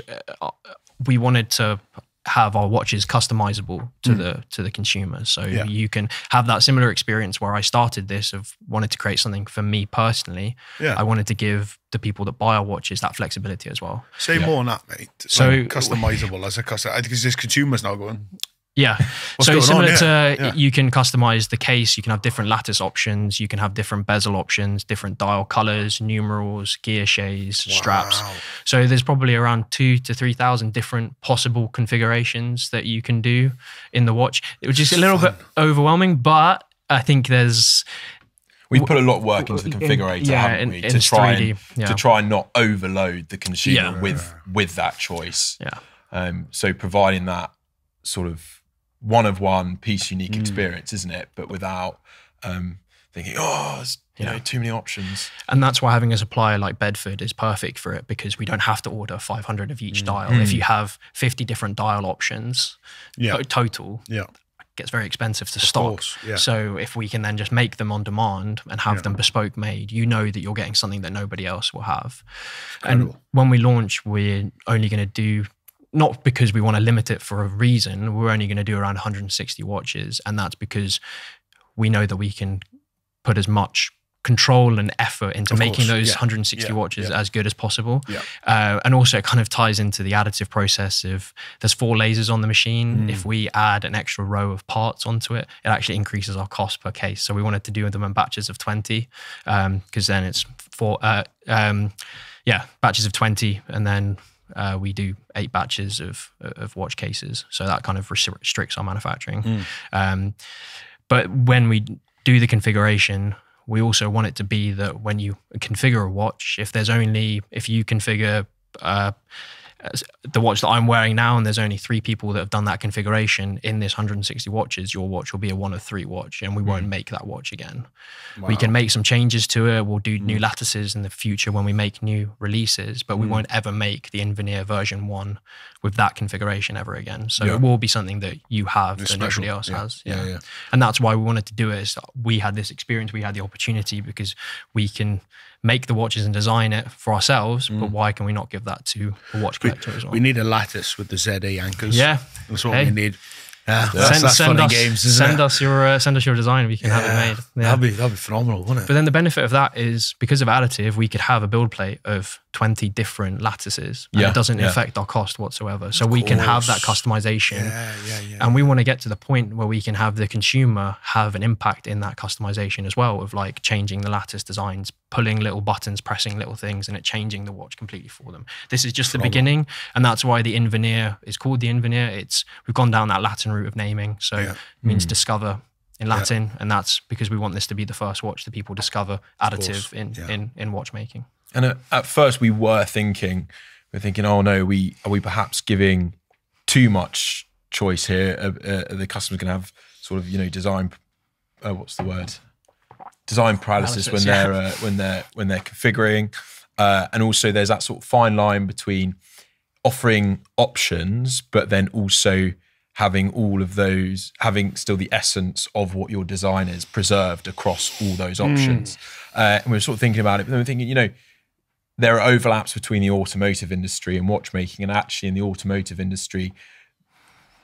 we wanted to have our watches customizable to mm. the to the consumer, so yeah. you can have that similar experience where I started this of wanted to create something for me personally. Yeah, I wanted to give the people that buy our watches that flexibility as well. Say yeah. more on that, mate. So like, customizable as a customer, because this consumer's now going. Yeah, so similar on? to yeah. Yeah. you can customize the case. You can have different lattice options. You can have different bezel options, different dial colors, numerals, gear shays, wow. straps. So there's probably around two to three thousand different possible configurations that you can do in the watch, which is a little Fun. bit overwhelming. But I think there's we put a lot of work into the configurator, in, yeah, haven't we, in, in to try and, yeah. to try and not overload the consumer yeah. with with that choice. Yeah. Um. So providing that sort of one of one piece unique experience, mm. isn't it? But without um, thinking, oh, there's, you yeah. know, too many options. And that's why having a supplier like Bedford is perfect for it, because we don't have to order five hundred of each mm. dial. Mm. If you have fifty different dial options yeah. total, yeah. it gets very expensive to of stock. Yeah. So if we can then just make them on demand and have yeah. them bespoke made, you know that you're getting something that nobody else will have. Incredible. And when we launch, we're only going to do... Not because we want to limit it for a reason. We're only going to do around one hundred sixty watches. And that's because we know that we can put as much control and effort into of making course, those yeah. one hundred sixty yeah, watches yeah. as good as possible. Yeah. Uh, and also it kind of ties into the additive process of there's four lasers on the machine. Mm. If we add an extra row of parts onto it, it actually increases our cost per case. So we wanted to do them in batches of twenty because um, then it's four, uh, um, yeah, batches of twenty and then... Uh, we do eight batches of of watch cases, so that kind of restricts our manufacturing. Mm. Um, but when we do the configuration, we also want it to be that when you configure a watch, if there's only, if you configure uh, the watch that I'm wearing now and there's only three people that have done that configuration in this one hundred sixty watches, your watch will be a one of three watch and we mm. won't make that watch again. Wow. We can make some changes to it. We'll do mm. new lattices in the future when we make new releases, but mm. we won't ever make the Invernier version one with that configuration ever again. So yeah. it will be something that you have it's that special. Nobody else yeah. has. Yeah. Yeah, yeah. And that's why we wanted to do it. Is we had this experience, we had the opportunity because we can make the watches and design it for ourselves, mm. but why can we not give that to a watch collector we, as well? We need a lattice with the Z A anchors. Yeah. That's what hey. we need. Yeah, yeah. That's, send, that's send fun us, and games, isn't send it? Us your, uh, send us your design and we can yeah. have it made. Yeah. That'd be, that'd be phenomenal, wouldn't it? But then the benefit of that is because of additive, we could have a build plate of twenty different lattices and yeah. it doesn't yeah. affect our cost whatsoever. So of we course. Can have that customization. Yeah, yeah, yeah. And we want to get to the point where we can have the consumer have an impact in that customization as well of like changing the lattice designs, pulling little buttons, pressing little things and it changing the watch completely for them. This is just From the beginning and that's why the Invernier is called the Invernier. It's, we've gone down that Latin route of naming, so yeah. it means mm. discover in Latin yeah. and that's because we want this to be the first watch that people discover additive in, yeah. in, in watchmaking. And at, at first we were thinking, we we're thinking, oh no, we are we perhaps giving too much choice here? Uh, uh, the customer's going to have sort of, you know, design, uh, what's the word? Design paralysis, paralysis when yeah. they're uh, when they're when they're configuring, uh, and also there's that sort of fine line between offering options, but then also having all of those, having still the essence of what your design is preserved across all those options. Mm. Uh, and we were sort of thinking about it, but then we're thinking, you know, there are overlaps between the automotive industry and watchmaking, and actually in the automotive industry,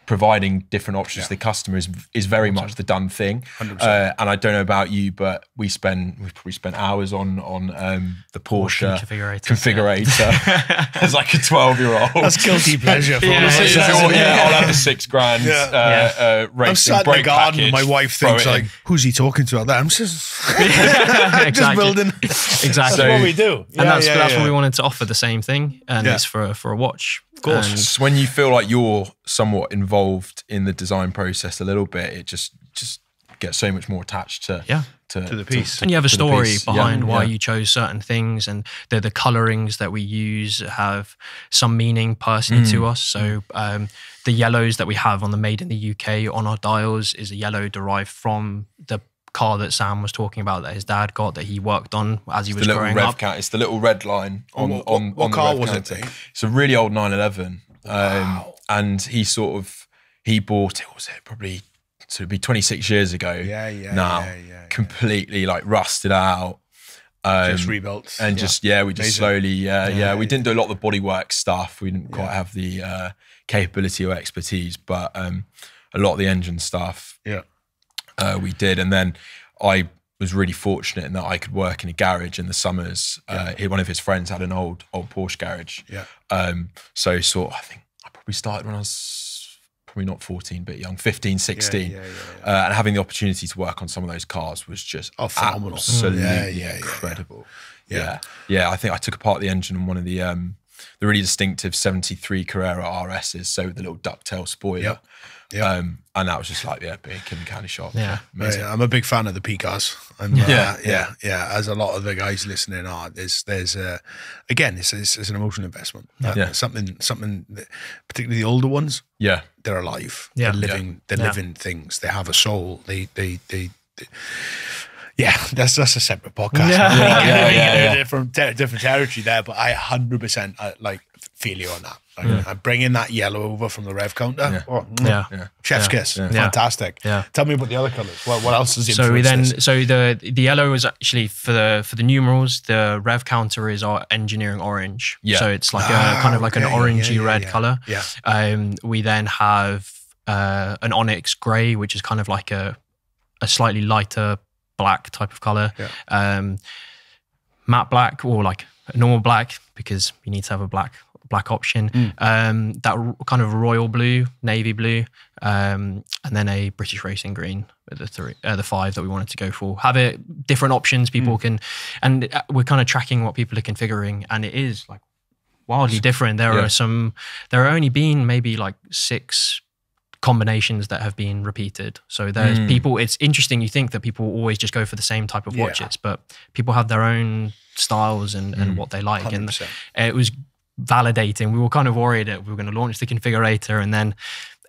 providing different options yeah. to the customer is, is very much the done thing. Uh, and I don't know about you, but we spend, we've probably spent hours on on um, the Porsche configurator. configurator. As like a twelve-year-old. That's guilty pleasure. For yeah, us. It's, it's, all, yeah, I'll have a six grand yeah. Uh, yeah. Uh, racing I'm sat brake in the garden package, and my wife thinks like, who's he talking to out there? I'm just, exactly. just building. Exactly. That's so, what we do. And yeah, that's, yeah, that's yeah. what we wanted to offer, the same thing. And yeah. it's for, for a watch. Of course. And so when you feel like you're somewhat involved in the design process a little bit, it just just gets so much more attached to yeah. to, to the piece. To, to, and you have a story behind yeah, why yeah. you chose certain things, and the the colorings that we use have some meaning personally mm. to us. So um, the yellows that we have on the Made in the U K on our dials is a yellow derived from the car that Sam was talking about that his dad got that he worked on as he it's was growing rev up. Cat. It's the little red line on what, on, what on car the was it? Thing. It's a really old nine eleven, wow. um, and he sort of he bought it. Was it probably so it'd be twenty-six years ago? Yeah, yeah. Now yeah, yeah, yeah. completely like rusted out, um, just rebuilt, and yeah. just yeah, we just Amazing. slowly uh, yeah, yeah, yeah. We didn't do a lot of the bodywork stuff. We didn't quite yeah. have the uh, capability or expertise, but um, a lot of the engine stuff. Yeah. Uh, we did, and then I was really fortunate in that I could work in a garage in the summers. Yeah. Uh, one of his friends had an old old Porsche garage. Yeah. Um, so sort of, I think I probably started when I was probably not fourteen, but young, fifteen, sixteen. Yeah, yeah, yeah, yeah. Uh, and having the opportunity to work on some of those cars was just oh, phenomenal. Absolutely yeah, yeah, incredible. Yeah. Yeah. yeah, yeah. I think I took apart the engine on one of the um, the really distinctive seventy-three Carrera R Ss, so the little ducktail spoiler. Yeah. Yeah, um, and that was just like yeah, big in the candy shop. Yeah, amazing. Yeah, I'm a big fan of the P cars. And, yeah. Uh, yeah, yeah, yeah. As a lot of the guys listening are, there's, there's, uh, again, it's, it's, it's an emotional investment. Uh, yeah, something, something, that, particularly the older ones. Yeah, they're alive. Yeah, they're living. Yeah. They're yeah. living things. They have a soul. They, they, they. they Yeah, that's that's a separate podcast. Yeah, yeah, yeah, yeah, yeah. Different ter different territory there, but I one hundred percent uh, like feel you on that. Like, yeah. I'm bringing that yellow over from the rev counter. Yeah, oh, yeah. yeah. Chef's yeah. kiss, yeah. fantastic. Yeah. Tell me about the other colours. What, what else is so we then this? so the the yellow is actually for the for the numerals. The rev counter is our engineering orange. Yeah. So it's like ah, a kind of like okay, an orangey yeah, yeah, red yeah. colour. Yeah. Um, we then have uh, an onyx grey, which is kind of like a a slightly lighter black type of color, yeah. um, matte black or like a normal black because you need to have a black black option. Mm. Um, that kind of royal blue, navy blue, um, and then a British racing green. The three, uh, the five that we wanted to go for. Have it different options. People mm. can, and we're kind of tracking what people are configuring, and it is like wildly different. There yeah. are some. There are only been maybe like six combinations that have been repeated. So there's mm. people, it's interesting, you think that people always just go for the same type of yeah. watches, but people have their own styles and, and mm. what they like. one hundred percent. And it was validating. We were kind of worried that we were going to launch the configurator and then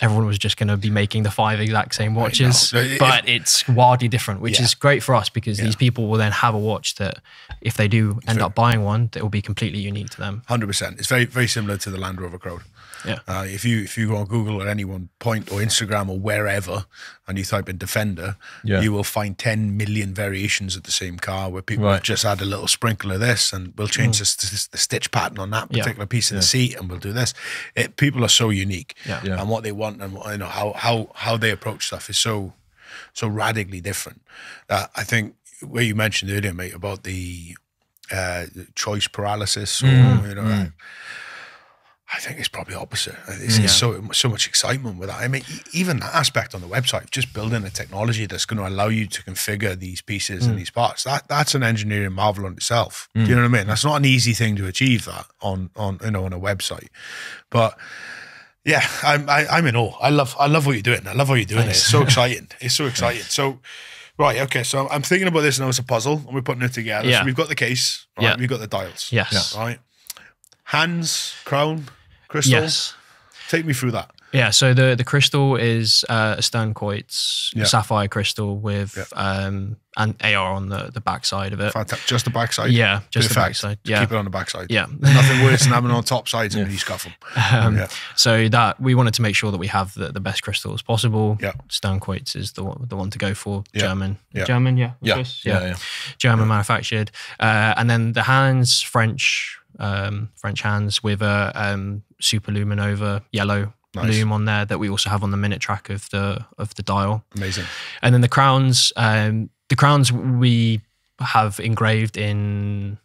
everyone was just going to be making the five exact same watches, no, it, but it, it's wildly different, which yeah. is great for us because yeah. these people will then have a watch that if they do end up buying one, that will be completely unique to them. one hundred percent. It's very, very similar to the Land Rover Crowd. Yeah. Uh, if you if you go on Google at any one point or Instagram or wherever and you type in Defender, yeah. you will find ten million variations of the same car where people right. have just add a little sprinkle of this and we'll change mm. the, the, the stitch pattern on that particular yeah. piece of yeah. the seat and we'll do this. It, people are so unique yeah. Yeah. and what they want and you know how how how they approach stuff is so so radically different. Uh, I think where you mentioned earlier, mate, about the, uh, the choice paralysis, mm. or, you know. Mm. Uh, I think it's probably opposite. It's yeah. so so much excitement with that. I mean, even that aspect on the website, just building a technology that's going to allow you to configure these pieces mm. and these parts. That that's an engineering marvel on itself. Mm. Do you know what I mean? That's not an easy thing to achieve that on on you know on a website. But yeah, I'm I, I'm in awe. I love I love what you're doing. I love what you're doing. Nice. It's so exciting. It's so exciting. So. Right, okay, so I'm thinking about this now as a puzzle and we're putting it together. Yeah. So we've got the case, right? Yeah. We've got the dials. Yes. Yeah. Right. Hands, crown, crystal. Yes. Take me through that. Yeah, so the, the crystal is uh, a Sternkoitz yeah. sapphire crystal with yeah. um, an A R on the, the backside of it. Fantastic. Just the backside? Yeah, just the backside. Yeah. Keep it on the backside. Yeah. Nothing worse than having it on top sides yeah. and you scuff them. Um, yeah. So that, we wanted to make sure that we have the, the best crystals possible. Yeah. Sternkoitz is the, the one to go for. Yeah. German. Yeah. German, yeah. Yeah. Yeah. yeah. yeah. German yeah. manufactured. Uh, and then the hands, French... Um, French hands with a um, super luminova yellow nice. Lume on there that we also have on the minute track of the of the dial. Amazing. And then the crowns, um, the crowns we have engraved in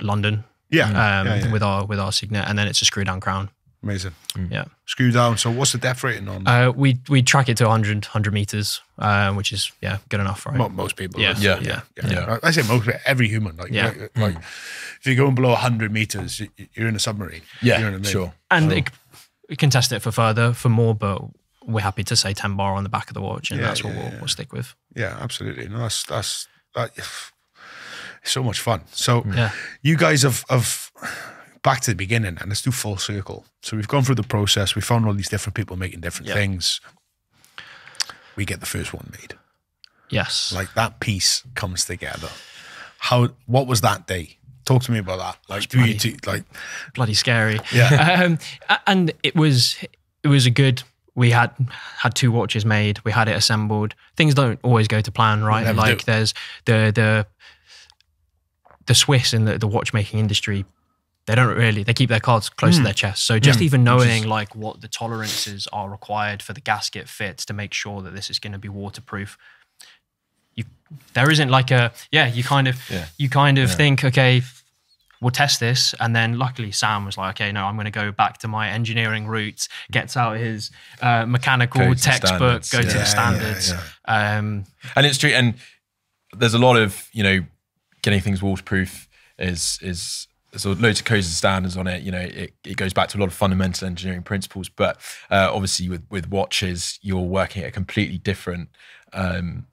London. Yeah. Um, yeah, yeah. With our with our signet, and then it's a screw down crown. Amazing. Mm. Yeah. Screw down. So what's the depth rating on? Uh, we we track it to one hundred meters, uh, which is yeah good enough, right? Most people. Yeah. Yeah. Yeah. yeah. yeah. yeah. I say most, but every human. Like, yeah. like, like mm. if you're going below one hundred meters, you're in a submarine. Yeah. You know what I mean? Sure. And so. it, we can test it for further for more, but we're happy to say ten bar on the back of the watch, and yeah, that's yeah, what we'll, yeah. we'll stick with. Yeah, absolutely. No, that's that's that, so much fun. So yeah. you guys have have. Back to the beginning, and let's do full circle. So we've gone through the process. We found all these different people making different yep. things. We get the first one made. Yes. Like that piece comes together. How? What was that day? Talk to me about that. Like, do bloody, you do, like bloody scary? Yeah. um, and it was it was a good. We had had two watches made. We had it assembled. Things don't always go to plan, right? Never like do. there's the the the Swiss in the, the watchmaking industry. They don't really, they keep their cards close mm. to their chest. So just mm. even knowing just, like what the tolerances are required for the gasket fits to make sure that this is going to be waterproof. You, there isn't like a, yeah, you kind of, yeah. you kind of yeah. think, okay, we'll test this. And then luckily Sam was like, okay, no, I'm going to go back to my engineering roots, gets out his uh, mechanical go textbook, go yeah, to the standards. Yeah, yeah. Um, and it's true. And there's a lot of, you know, getting things waterproof is, is, so loads of codes and standards on it. You know, it, it goes back to a lot of fundamental engineering principles, but uh, obviously with, with watches, you're working at a completely different um,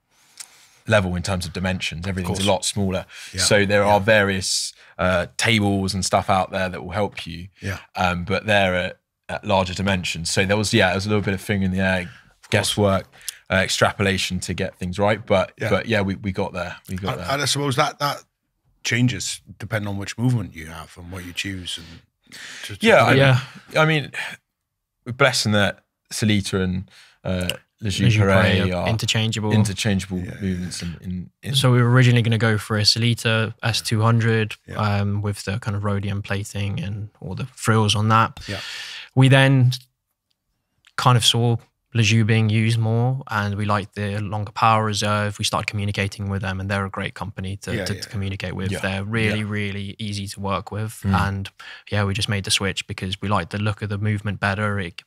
level in terms of dimensions. Everything's of a lot smaller. Yeah. So there yeah. are various uh, tables and stuff out there that will help you, yeah. um, but they're at, at larger dimensions. So there was, yeah, there was a little bit of finger in the air, guesswork, uh, extrapolation to get things right. But yeah, but yeah we, we got there, we got and, there. And I suppose that, that, changes depending on which movement you have and what you choose. And to, to yeah, I mean, yeah. I mean, blessing that Salita and uh, Lejeune Hore are interchangeable, interchangeable yeah, movements. Yeah. In, in, so we were originally going to go for a Salita S two hundred yeah. um, with the kind of rhodium plating and all the frills on that. Yeah. We then kind of saw Lejeune being used more, and we like the longer power reserve. We started communicating with them, and they're a great company to, yeah, to, yeah. to communicate with. Yeah. They're really, yeah. really easy to work with. Mm. And yeah, we just made the switch because we liked the look of the movement better. It,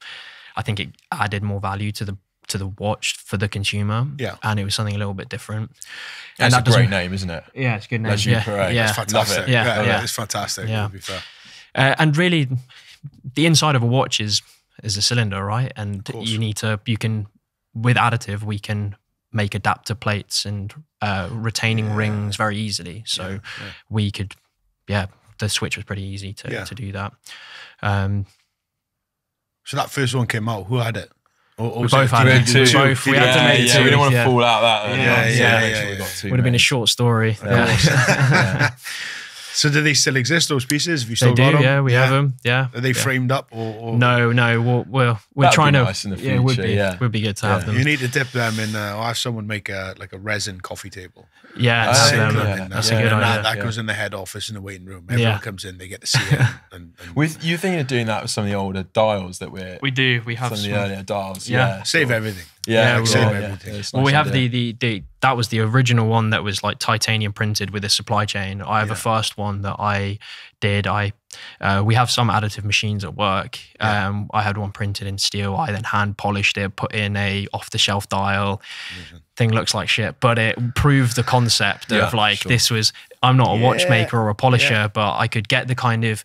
I think it added more value to the to the watch for the consumer. Yeah. And it was something a little bit different. And that's a great name, isn't it? Yeah, it's a good name. Lejeune Hore. Yeah. It's fantastic. It. Yeah. Yeah. Yeah. yeah, It's fantastic, yeah. to be fair. Uh, and really, the inside of a watch is is a cylinder, right? And you need to, you can, with additive, we can make adapter plates and uh, retaining yeah. rings very easily. So yeah, yeah. we could, yeah, the switch was pretty easy to, yeah. to do that. Um, so that first one came out, who had it? Or, or we both had it. Two. Both. We yeah, had to make yeah, two. Yeah, we didn't want to yeah. fall out that early. Yeah, yeah, yeah, yeah, yeah. Sure, would have been a short story. Yeah. Yeah. yeah. So do they still exist, those pieces? Have you still they got do, them? Yeah, we yeah. have them, yeah. Are they yeah. framed up? Or, or? No, no, we're, we're, we're trying to... Nice in the future, yeah, it would be, yeah. would be good to yeah. have them. You need to dip them in, uh, or have someone make a, like a resin coffee table. Yeah, that's, um, um, yeah. that's yeah. a good and idea. That, that yeah. goes in the head office in the waiting room. Everyone yeah. comes in, they get to see it. And, and with, you're thinking of doing that with some of the older dials that we're... We do, we have some. Some of the earlier dials, yeah. yeah save so. everything. Yeah, yeah, like save everything. yeah. Nice well, we have the, the the that was the original one that was like titanium printed with a supply chain. I have yeah. a first one that I did. I uh, we have some additive machines at work. Yeah. Um, I had one printed in steel. I then hand polished it, put in a off the shelf dial. Mm-hmm. Thing looks like shit, but it proved the concept yeah, of like sure. this was. I'm not a yeah. watchmaker or a polisher, yeah. but I could get the kind of.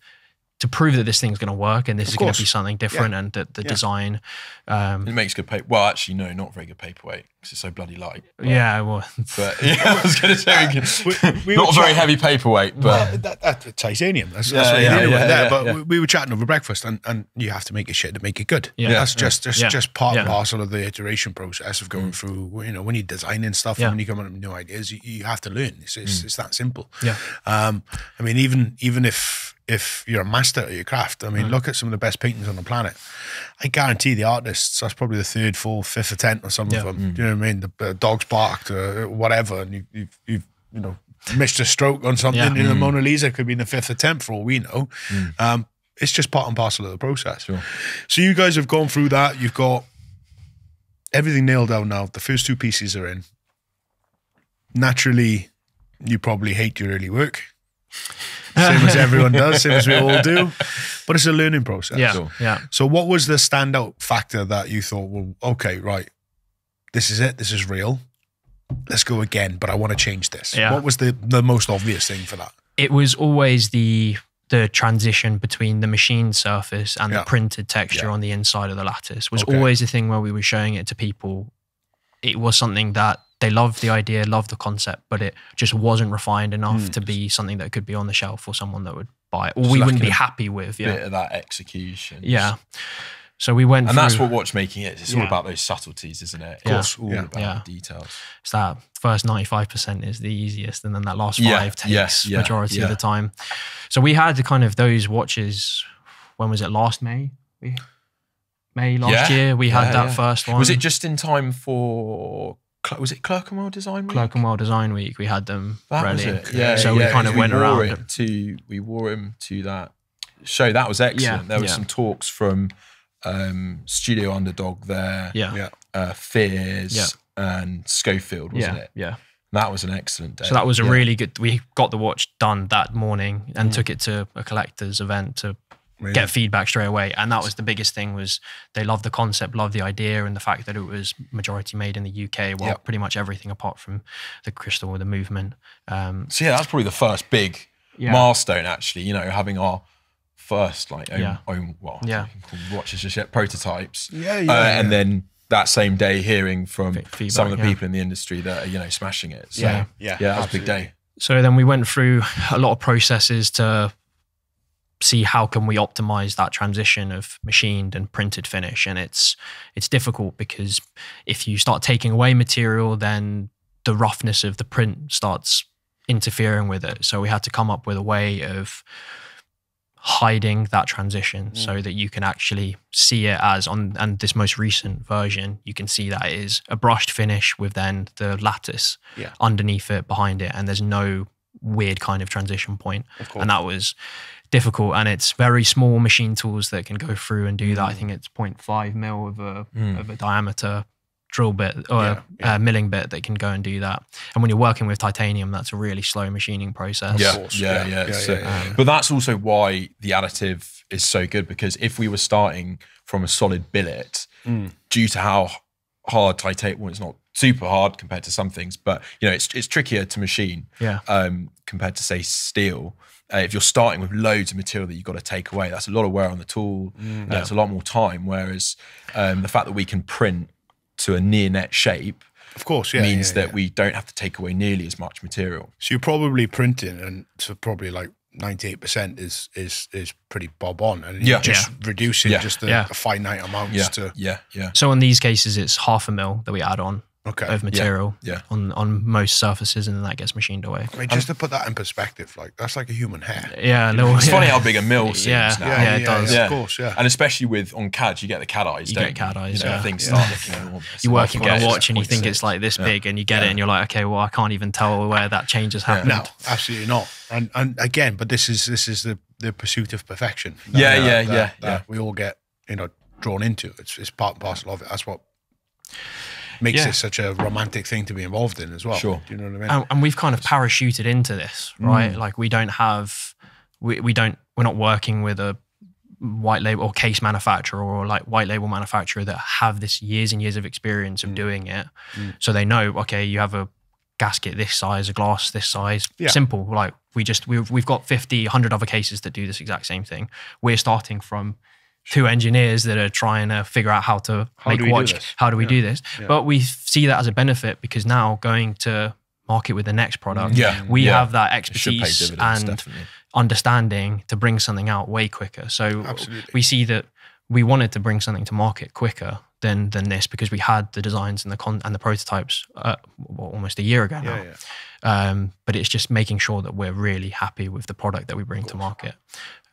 To prove that this thing's going to work and this of is course. going to be something different yeah. and that the, the yeah. design. Um, it makes good paper. Well, actually, no, not very good paperweight because it's so bloody light. But, yeah, well. But yeah, I was going to say, we could, we, we not very heavy paperweight, but. Well, that, that, that, titanium, that's, yeah, that's what yeah, you do yeah, with yeah, that. Yeah, but yeah. We, we were chatting over breakfast and, and you have to make your shit to make it good. Yeah. That's yeah. just just, yeah. just part and yeah. parcel of the iteration process of going mm. through, you know, when you're designing stuff yeah. and when you come up with new ideas, you, you have to learn. It's, it's, mm. it's that simple. Yeah. Um, I mean, even even if, if you're a master at your craft, I mean, mm. look at some of the best paintings on the planet. I guarantee the artists, that's probably the third, fourth, fifth attempt or some yeah. of them. Mm. Do you know what I mean? The uh, dog's barked or whatever, and you, you've, you've, you know, missed a stroke on something. Yeah. You know, mm. Mona Lisa could be in the fifth attempt for all we know. Mm. Um, it's just part and parcel of the process. Sure. So you guys have gone through that. You've got everything nailed down now. The first two pieces are in. Naturally, you probably hate your early work. Same as everyone does, same as we all do, but it's a learning process. Yeah, so, yeah. So what was the standout factor that you thought, well, okay, right, this is it, this is real, let's go again, but I want to change this. Yeah. What was the, the most obvious thing for that? It was always the the transition between the machine surface and yeah. the printed texture yeah. on the inside of the lattice was okay. always a thing where we were showing it to people. It was something that they loved the idea, loved the concept, but it just wasn't refined enough mm. to be something that could be on the shelf or someone that would buy it, or just we wouldn't be happy with. Yeah, bit of that execution. Yeah. So we went, and through, that's what watchmaking is. It's yeah. all about those subtleties, isn't it? Of yeah. course, all yeah. about yeah. the details. It's that first ninety-five percent is the easiest, and then that last five yeah. takes yes. yeah. majority yeah. of the time. So we had kind of those watches. When was it? Last May. We, May last yeah. year, we had yeah, that yeah. first one. Was it just in time for? Was it Clerkenwell Design Week? Clerkenwell Design Week. We had them that ready. Was it. Yeah, so yeah, we kind of we went wore around him to. We wore him to that show. That was excellent. Yeah, there were yeah. some talks from um, Studio Underdog there. Yeah, uh, Fears yeah. and Schofield, wasn't yeah, it? Yeah, that was an excellent day. So that was a yeah. really good. We got the watch done that morning and mm. took it to a collector's event to. Really? Get feedback straight away, and that was the biggest thing. Was they loved the concept, loved the idea, and the fact that it was majority made in the U K. Well, yep. pretty much everything apart from the crystal or the movement. Um, so yeah, that's probably the first big yeah. milestone. Actually, you know, having our first like own, yeah. own well, yeah, watches just yet prototypes. Yeah, yeah, uh, yeah. And then that same day, hearing from F feedback, some of the yeah. people in the industry that are, you know, smashing it. So, yeah, yeah, yeah, that was a big day. So then we went through a lot of processes to. See how can we optimize that transition of machined and printed finish, and it's it's difficult because if you start taking away material, then the roughness of the print starts interfering with it. So we had to come up with a way of hiding that transition mm. so that you can actually see it as on and this most recent version, you can see that it is a brushed finish with then the lattice yeah. underneath it, behind it, and there's no weird kind of transition point. Of course. And that was difficult, and it's very small machine tools that can go through and do that. I think it's zero point five mil of a mm. of a diameter drill bit or yeah, yeah. a milling bit that can go and do that. And when you're working with titanium, that's a really slow machining process. Yeah, yeah, yeah. yeah, yeah, so, yeah, yeah, yeah. But that's also why the additive is so good, because if we were starting from a solid billet, mm. due to how hard titanium, well, it's not super hard compared to some things, but you know, it's it's trickier to machine. Yeah. Um, compared to, say, steel. Uh, if you're starting with loads of material that you've got to take away, that's a lot of wear on the tool. Mm, that's yeah. a lot more time. Whereas um, the fact that we can print to a near net shape, of course, yeah, means yeah, that yeah. we don't have to take away nearly as much material. So you're probably printing, and so probably like ninety-eight percent is is is pretty bob on, and yeah. just yeah. reducing yeah. just the, yeah. the finite amounts yeah. to yeah yeah. So in these cases, it's half a mil that we add on. Okay. Of material yeah. Yeah. on on most surfaces, and then that gets machined away. I mean, just um, to put that in perspective, like that's like a human hair. Yeah, no, it's yeah. funny how big a mill seems yeah. now. Yeah, yeah, it yeah, does. Yeah. Of course, yeah. And especially with on C A D, you get the C A D eyes. You don't get C A D eyes. You know, yeah. things yeah. start looking enormous. You're working on a watch and you think it's like this yeah. big, and you get yeah. it, and you're like, okay, well, I can't even tell where that change has happened. Yeah. No, absolutely not. And and again, but this is this is the the pursuit of perfection. That, yeah, uh, yeah, that, yeah, that yeah. we all get, you know, drawn into. It's it's part and parcel of it. That's what makes yeah. it such a romantic thing to be involved in as well. Sure. Do you know what I mean? And, and we've kind of parachuted into this, right? Mm. Like we don't have, we, we don't, we're not working with a white label or case manufacturer or like white label manufacturer that have this years and years of experience of mm. doing it. Mm. So they know, okay, you have a gasket this size, a glass this size, yeah. simple. Like we just, we've, we've got fifty, a hundred other cases that do this exact same thing. We're starting from two engineers that are trying to figure out how to how make watch. How do we yeah. do this? Yeah. But we see that as a benefit because now going to market with the next product, yeah. we yeah. have that expertise and definitely. understanding to bring something out way quicker. So Absolutely. we see that we wanted to bring something to market quicker than than this because we had the designs and the con and the prototypes uh, well, almost a year ago now. Yeah, yeah. Um, but it's just making sure that we're really happy with the product that we bring to market.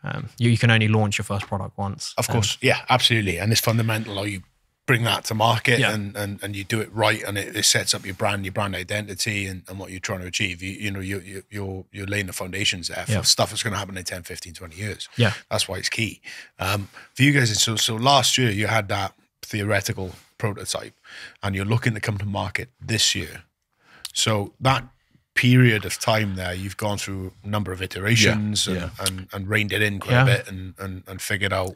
Um, you, you can only launch your first product once. Of course, yeah, absolutely. And it's fundamental how you bring that to market yeah. and, and, and you do it right, and it, it sets up your brand, your brand identity and, and what you're trying to achieve. You, you know, you, you, you're, you're laying the foundations there for yeah. stuff that's going to happen in ten, fifteen, twenty years. Yeah. That's why it's key. Um, for you guys, so, so last year you had that theoretical prototype and you're looking to come to market this year. So that period of time there, you've gone through a number of iterations yeah, and, yeah. and and reined it in quite yeah. a bit and, and and figured out,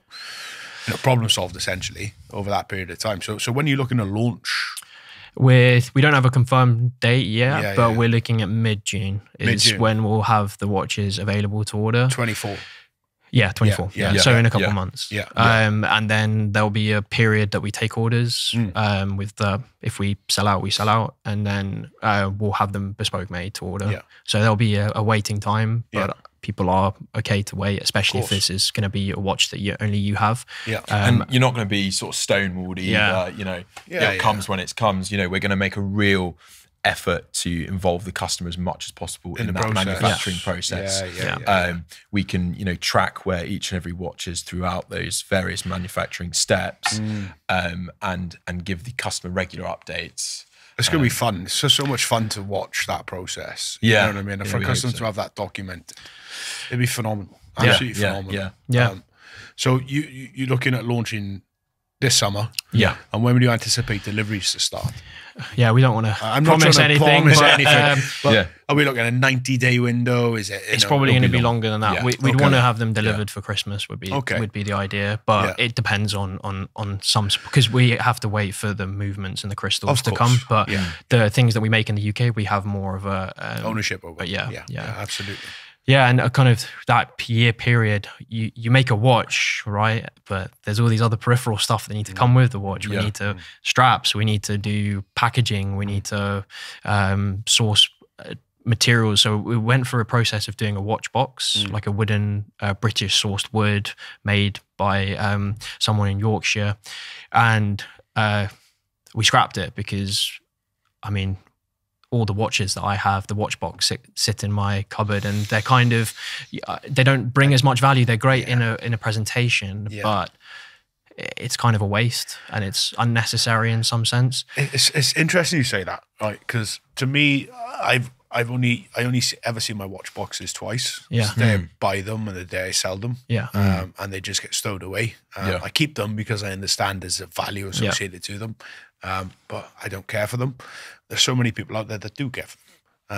you know, problem solved essentially over that period of time. So so when are you looking to launch? With we don't have a confirmed date yet, yeah, but yeah. we're looking at mid June is mid June. when we'll have the watches available to order. twenty-four. Yeah, twenty-four. Yeah, yeah, yeah. So yeah, in a couple yeah, of months. Yeah, yeah. Um, and then there'll be a period that we take orders mm. um, with the, if we sell out, we sell out, and then uh, we'll have them bespoke made to order. Yeah. So there'll be a, a waiting time, but yeah. people are okay to wait, especially if this is going to be a watch that you, only you have. Yeah. Um, and you're not going to be sort of stonewalled either, yeah. you know, yeah, yeah, it yeah. comes when it comes. You know, we're going to make a real effort to involve the customer as much as possible in, in that process. manufacturing yeah. process. Yeah, yeah, yeah. Um, we can, you know, track where each and every watch is throughout those various manufacturing steps, mm. um, and and give the customer regular updates. It's going to um, be fun. It's so, so much fun to watch that process. Yeah, you know what I mean. And yeah, for customers so. to have that documented, it'd be phenomenal. Absolutely yeah, yeah, phenomenal. Yeah, yeah. Um, so you you're looking at launching this summer, yeah. And when would you anticipate deliveries to start? Yeah, we don't want to I'm promise not anything. Promise but, anything um, but yeah. Are we looking at a ninety day window? Is it? It's know, probably going to be longer than that. Yeah. We, we'd okay. want to have them delivered yeah. for Christmas. Would be okay. would be the idea, but yeah. it depends on on on some because we have to wait for the movements and the crystals to come. But yeah. the things that we make in the U K, we have more of a um, ownership over. Yeah, yeah, yeah, yeah, absolutely. Yeah, and a kind of that year period, you, you make a watch, right? But there's all these other peripheral stuff that need to come with the watch. We yeah. need to straps, we need to do packaging, we need to um, source materials. So we went through a process of doing a watch box, mm. like a wooden uh, British sourced wood made by um, someone in Yorkshire. And uh, we scrapped it because, I mean, all the watches that I have, the watch box sit, sit in my cupboard, and they're kind of, they don't bring as much value. They're great yeah. in a in a presentation, yeah. but it's kind of a waste and it's unnecessary in some sense. It's, it's interesting you say that, right? Because to me, I've I've only I only ever seen my watch boxes twice. Yeah, so mm. I buy them and the day I sell them. Yeah, um, mm. and they just get stowed away. Um, yeah. I keep them because I understand there's a value associated yeah. to them. Um, but I don't care for them. There's so many people out there that do care for them,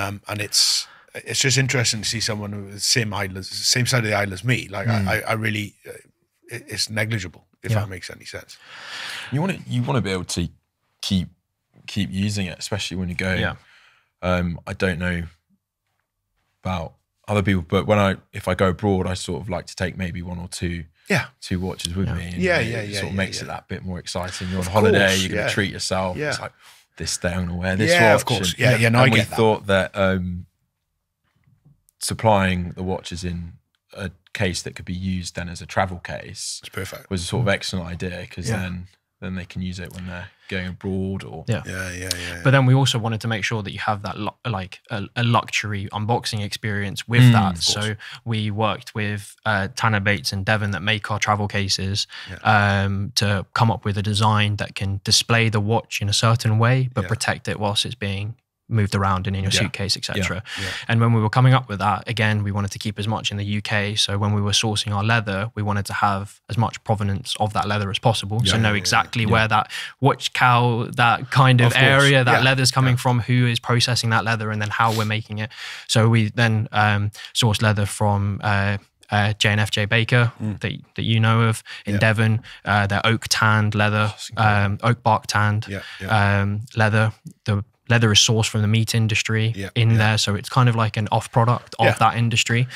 um, and it's it's just interesting to see someone who's the same island, same side of the island as me. Like mm. I, I really, it's negligible if yeah. that makes any sense. You want to you want to be able to keep keep using it, especially when you go. Yeah. Um, I don't know about other people, but when I, if I go abroad, I sort of like to take maybe one or two, yeah, two watches with yeah. me. And yeah, yeah, it yeah. Sort of yeah, makes yeah. it that bit more exciting. You're on of holiday, course, you're gonna yeah. treat yourself. Yeah. It's like this day I'm gonna wear this yeah, watch. Of course, and, yeah, yeah. No, and I get we that. thought that um, supplying the watches in a case that could be used then as a travel case it's perfect. was a sort of excellent idea because yeah. then then they can use it when they're going abroad or yeah. Yeah, yeah, yeah, yeah. But then we also wanted to make sure that you have that like a, a luxury unboxing experience with mm, that. So we worked with uh, Tanner Bates and Devon that make our travel cases yeah. um, to come up with a design that can display the watch in a certain way, but yeah. protect it whilst it's being moved around and in your yeah. suitcase, et cetera. Yeah. Yeah. And when we were coming up with that, again, we wanted to keep as much in the U K. So when we were sourcing our leather, we wanted to have as much provenance of that leather as possible. Yeah, so know yeah, exactly yeah. where that watch cow, that kind of, of area, that yeah. leather's coming yeah. from, who is processing that leather, and then how we're making it. So we then um, sourced leather from uh, uh, J and F J Baker, mm. that, that you know of, in yeah. Devon, uh, their oak tanned leather, oh, um, oak bark tanned yeah, yeah. Um, leather, the leather is sourced from the meat industry yeah, in yeah. there, so it's kind of like an off product of yeah. that industry.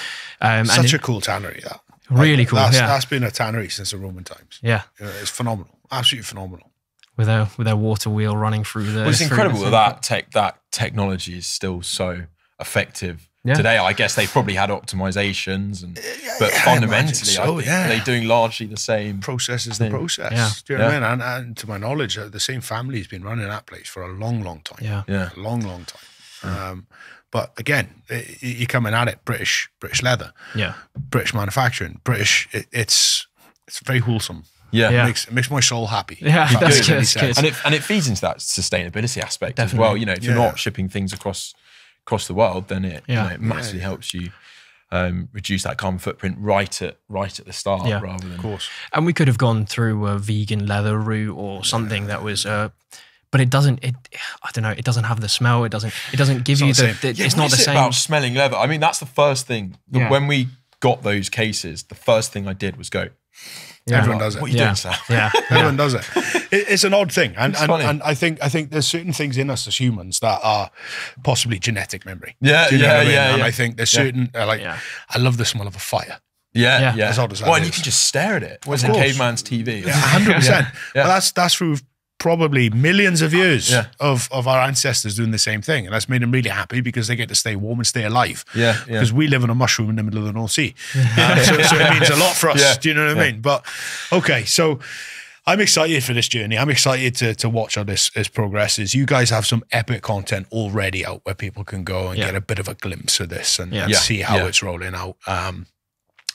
Um, Such and it, a cool tannery, that. Really like, cool, that's, yeah. That's been a tannery since the Roman times. Yeah. It's phenomenal, absolutely phenomenal. With their, with their water wheel running through the... Well, it's incredible that that, tech, that technology is still so effective yeah. today. I guess they probably had optimizations, and, yeah, but yeah, fundamentally, I so, I think yeah. they're doing largely the same... Process is the process. Yeah. Do you know yeah. what I mean? And, and to my knowledge, the same family has been running that place for a long, long time. Yeah. yeah. A long, long time. Yeah. Um, but again, it, you're coming at it, British British leather, yeah, British manufacturing, British, it, it's it's very wholesome. Yeah. yeah. It makes, it makes my soul happy. Yeah, that that's good. That's good. And, it, and it feeds into that sustainability aspect Definitely. as well. You know, if yeah. you're not shipping things across... across the world, then it, yeah. you know, it massively yeah, yeah. helps you um, reduce that carbon footprint right at right at the start, yeah. rather than. Of course. And we could have gone through a vegan leather route or something yeah. that was, uh, but it doesn't. It, I don't know. It doesn't have the smell. It doesn't. It doesn't give you the. the yeah, it's not the same. About smelling leather. I mean, that's the first thing. Yeah. When we got those cases, the first thing I did was go. Yeah. Everyone does it. What are you yeah. doing, Sam? Yeah, everyone does it. It's an odd thing, and and, and I think I think there's certain things in us as humans that are possibly genetic memory. Yeah, Do you know yeah, what I mean? yeah. And yeah. I think there's certain yeah. uh, like yeah. I love the smell of a fire. Yeah, yeah. yeah. As odd as that well, is. And you can just stare at it. Was it caveman's T V? Yeah, hundred yeah. percent. Yeah. Well, that's that's through probably millions of years yeah. of of our ancestors doing the same thing, and that's made them really happy because they get to stay warm and stay alive. Yeah, yeah. Because we live on a mushroom in the middle of the North Sea, um, so, so it means a lot for us. Yeah. Do you know what yeah. I mean? But okay, so I'm excited for this journey. I'm excited to to watch how this this progresses. You guys have some epic content already out where people can go and yeah. get a bit of a glimpse of this and, yeah. and yeah. see how yeah. it's rolling out. Um,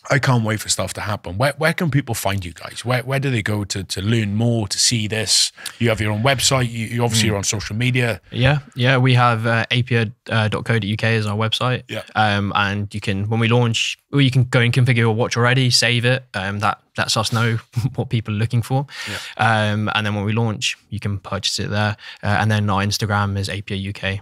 I can't wait for stuff to happen. Where, where can people find you guys? Where, where do they go to, to learn more, to see this? You have your own website. You, you obviously mm. are on social media. Yeah, yeah. We have uh, apiar dot co dot U K as our website. Yeah. Um, and you can, when we launch, well, you can go and configure your watch already, save it. Um, that lets us know what people are looking for. Yeah. Um, and then when we launch, you can purchase it there. Uh, and then our Instagram is apiar U K.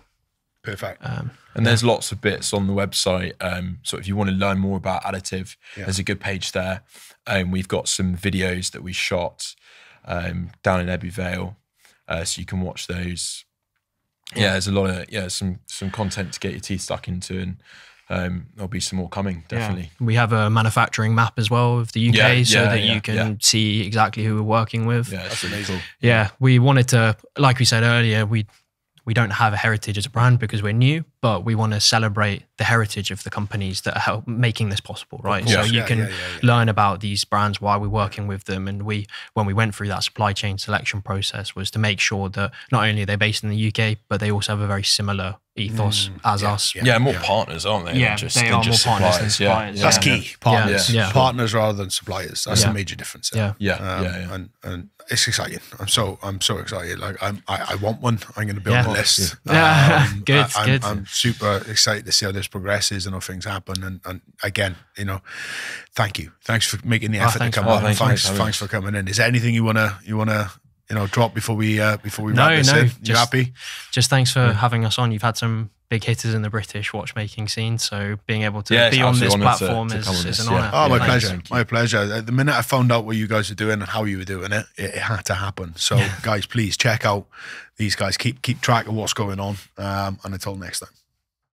Perfect. Um, and there's yeah. lots of bits on the website. Um, so if you want to learn more about additive, yeah. there's a good page there. And um, we've got some videos that we shot um, down in Ebbw Vale, uh, so you can watch those. Yeah, there's a lot of yeah some some content to get your teeth stuck into, and um, there'll be some more coming definitely. Yeah. We have a manufacturing map as well of the U K, yeah, so yeah, that yeah, you can yeah. see exactly who we're working with. Yeah, that's amazing. Cool. Yeah, we wanted to, like we said earlier, we. We don't have a heritage as a brand because we're new, but we want to celebrate the heritage of the companies that are making this possible, right? Course, so you yeah, can yeah, yeah, yeah. learn about these brands, why we're working with them. And we, when we went through that supply chain selection process, was to make sure that not only are they based in the U K, but they also have a very similar ethos mm, as yeah, us. Yeah, yeah more yeah. partners, aren't they? Yeah, just, they are just more partners than suppliers. Yeah. Yeah. That's key, partners. Yeah. Yeah. Partners rather than suppliers. That's yeah. a major difference. There. Yeah, yeah, um, yeah, yeah. And, and it's exciting. I'm so I'm so excited. Like I'm, I, I want one. I'm going to build yeah. a list. Yeah, um, good, I, I'm, good. I'm super excited to see how this progresses and how things happen. And, and again, you know, thank you. Thanks for making the effort oh, thanks, to come oh, on. Thanks, thanks, thanks, thanks for coming in. Is there anything you wanna you wanna you know drop before we uh, before we no, wrap this no, in? You just, happy? Just thanks for yeah. having us on. You've had some big hitters in the British watchmaking scene, so being able to yeah, be on this platform to, to is, is an yeah. honour. Oh, my Thanks. pleasure, my pleasure. The minute I found out what you guys were doing and how you were doing it, it, it had to happen. So yeah. guys, please check out these guys. Keep keep track of what's going on. Um, and until next time.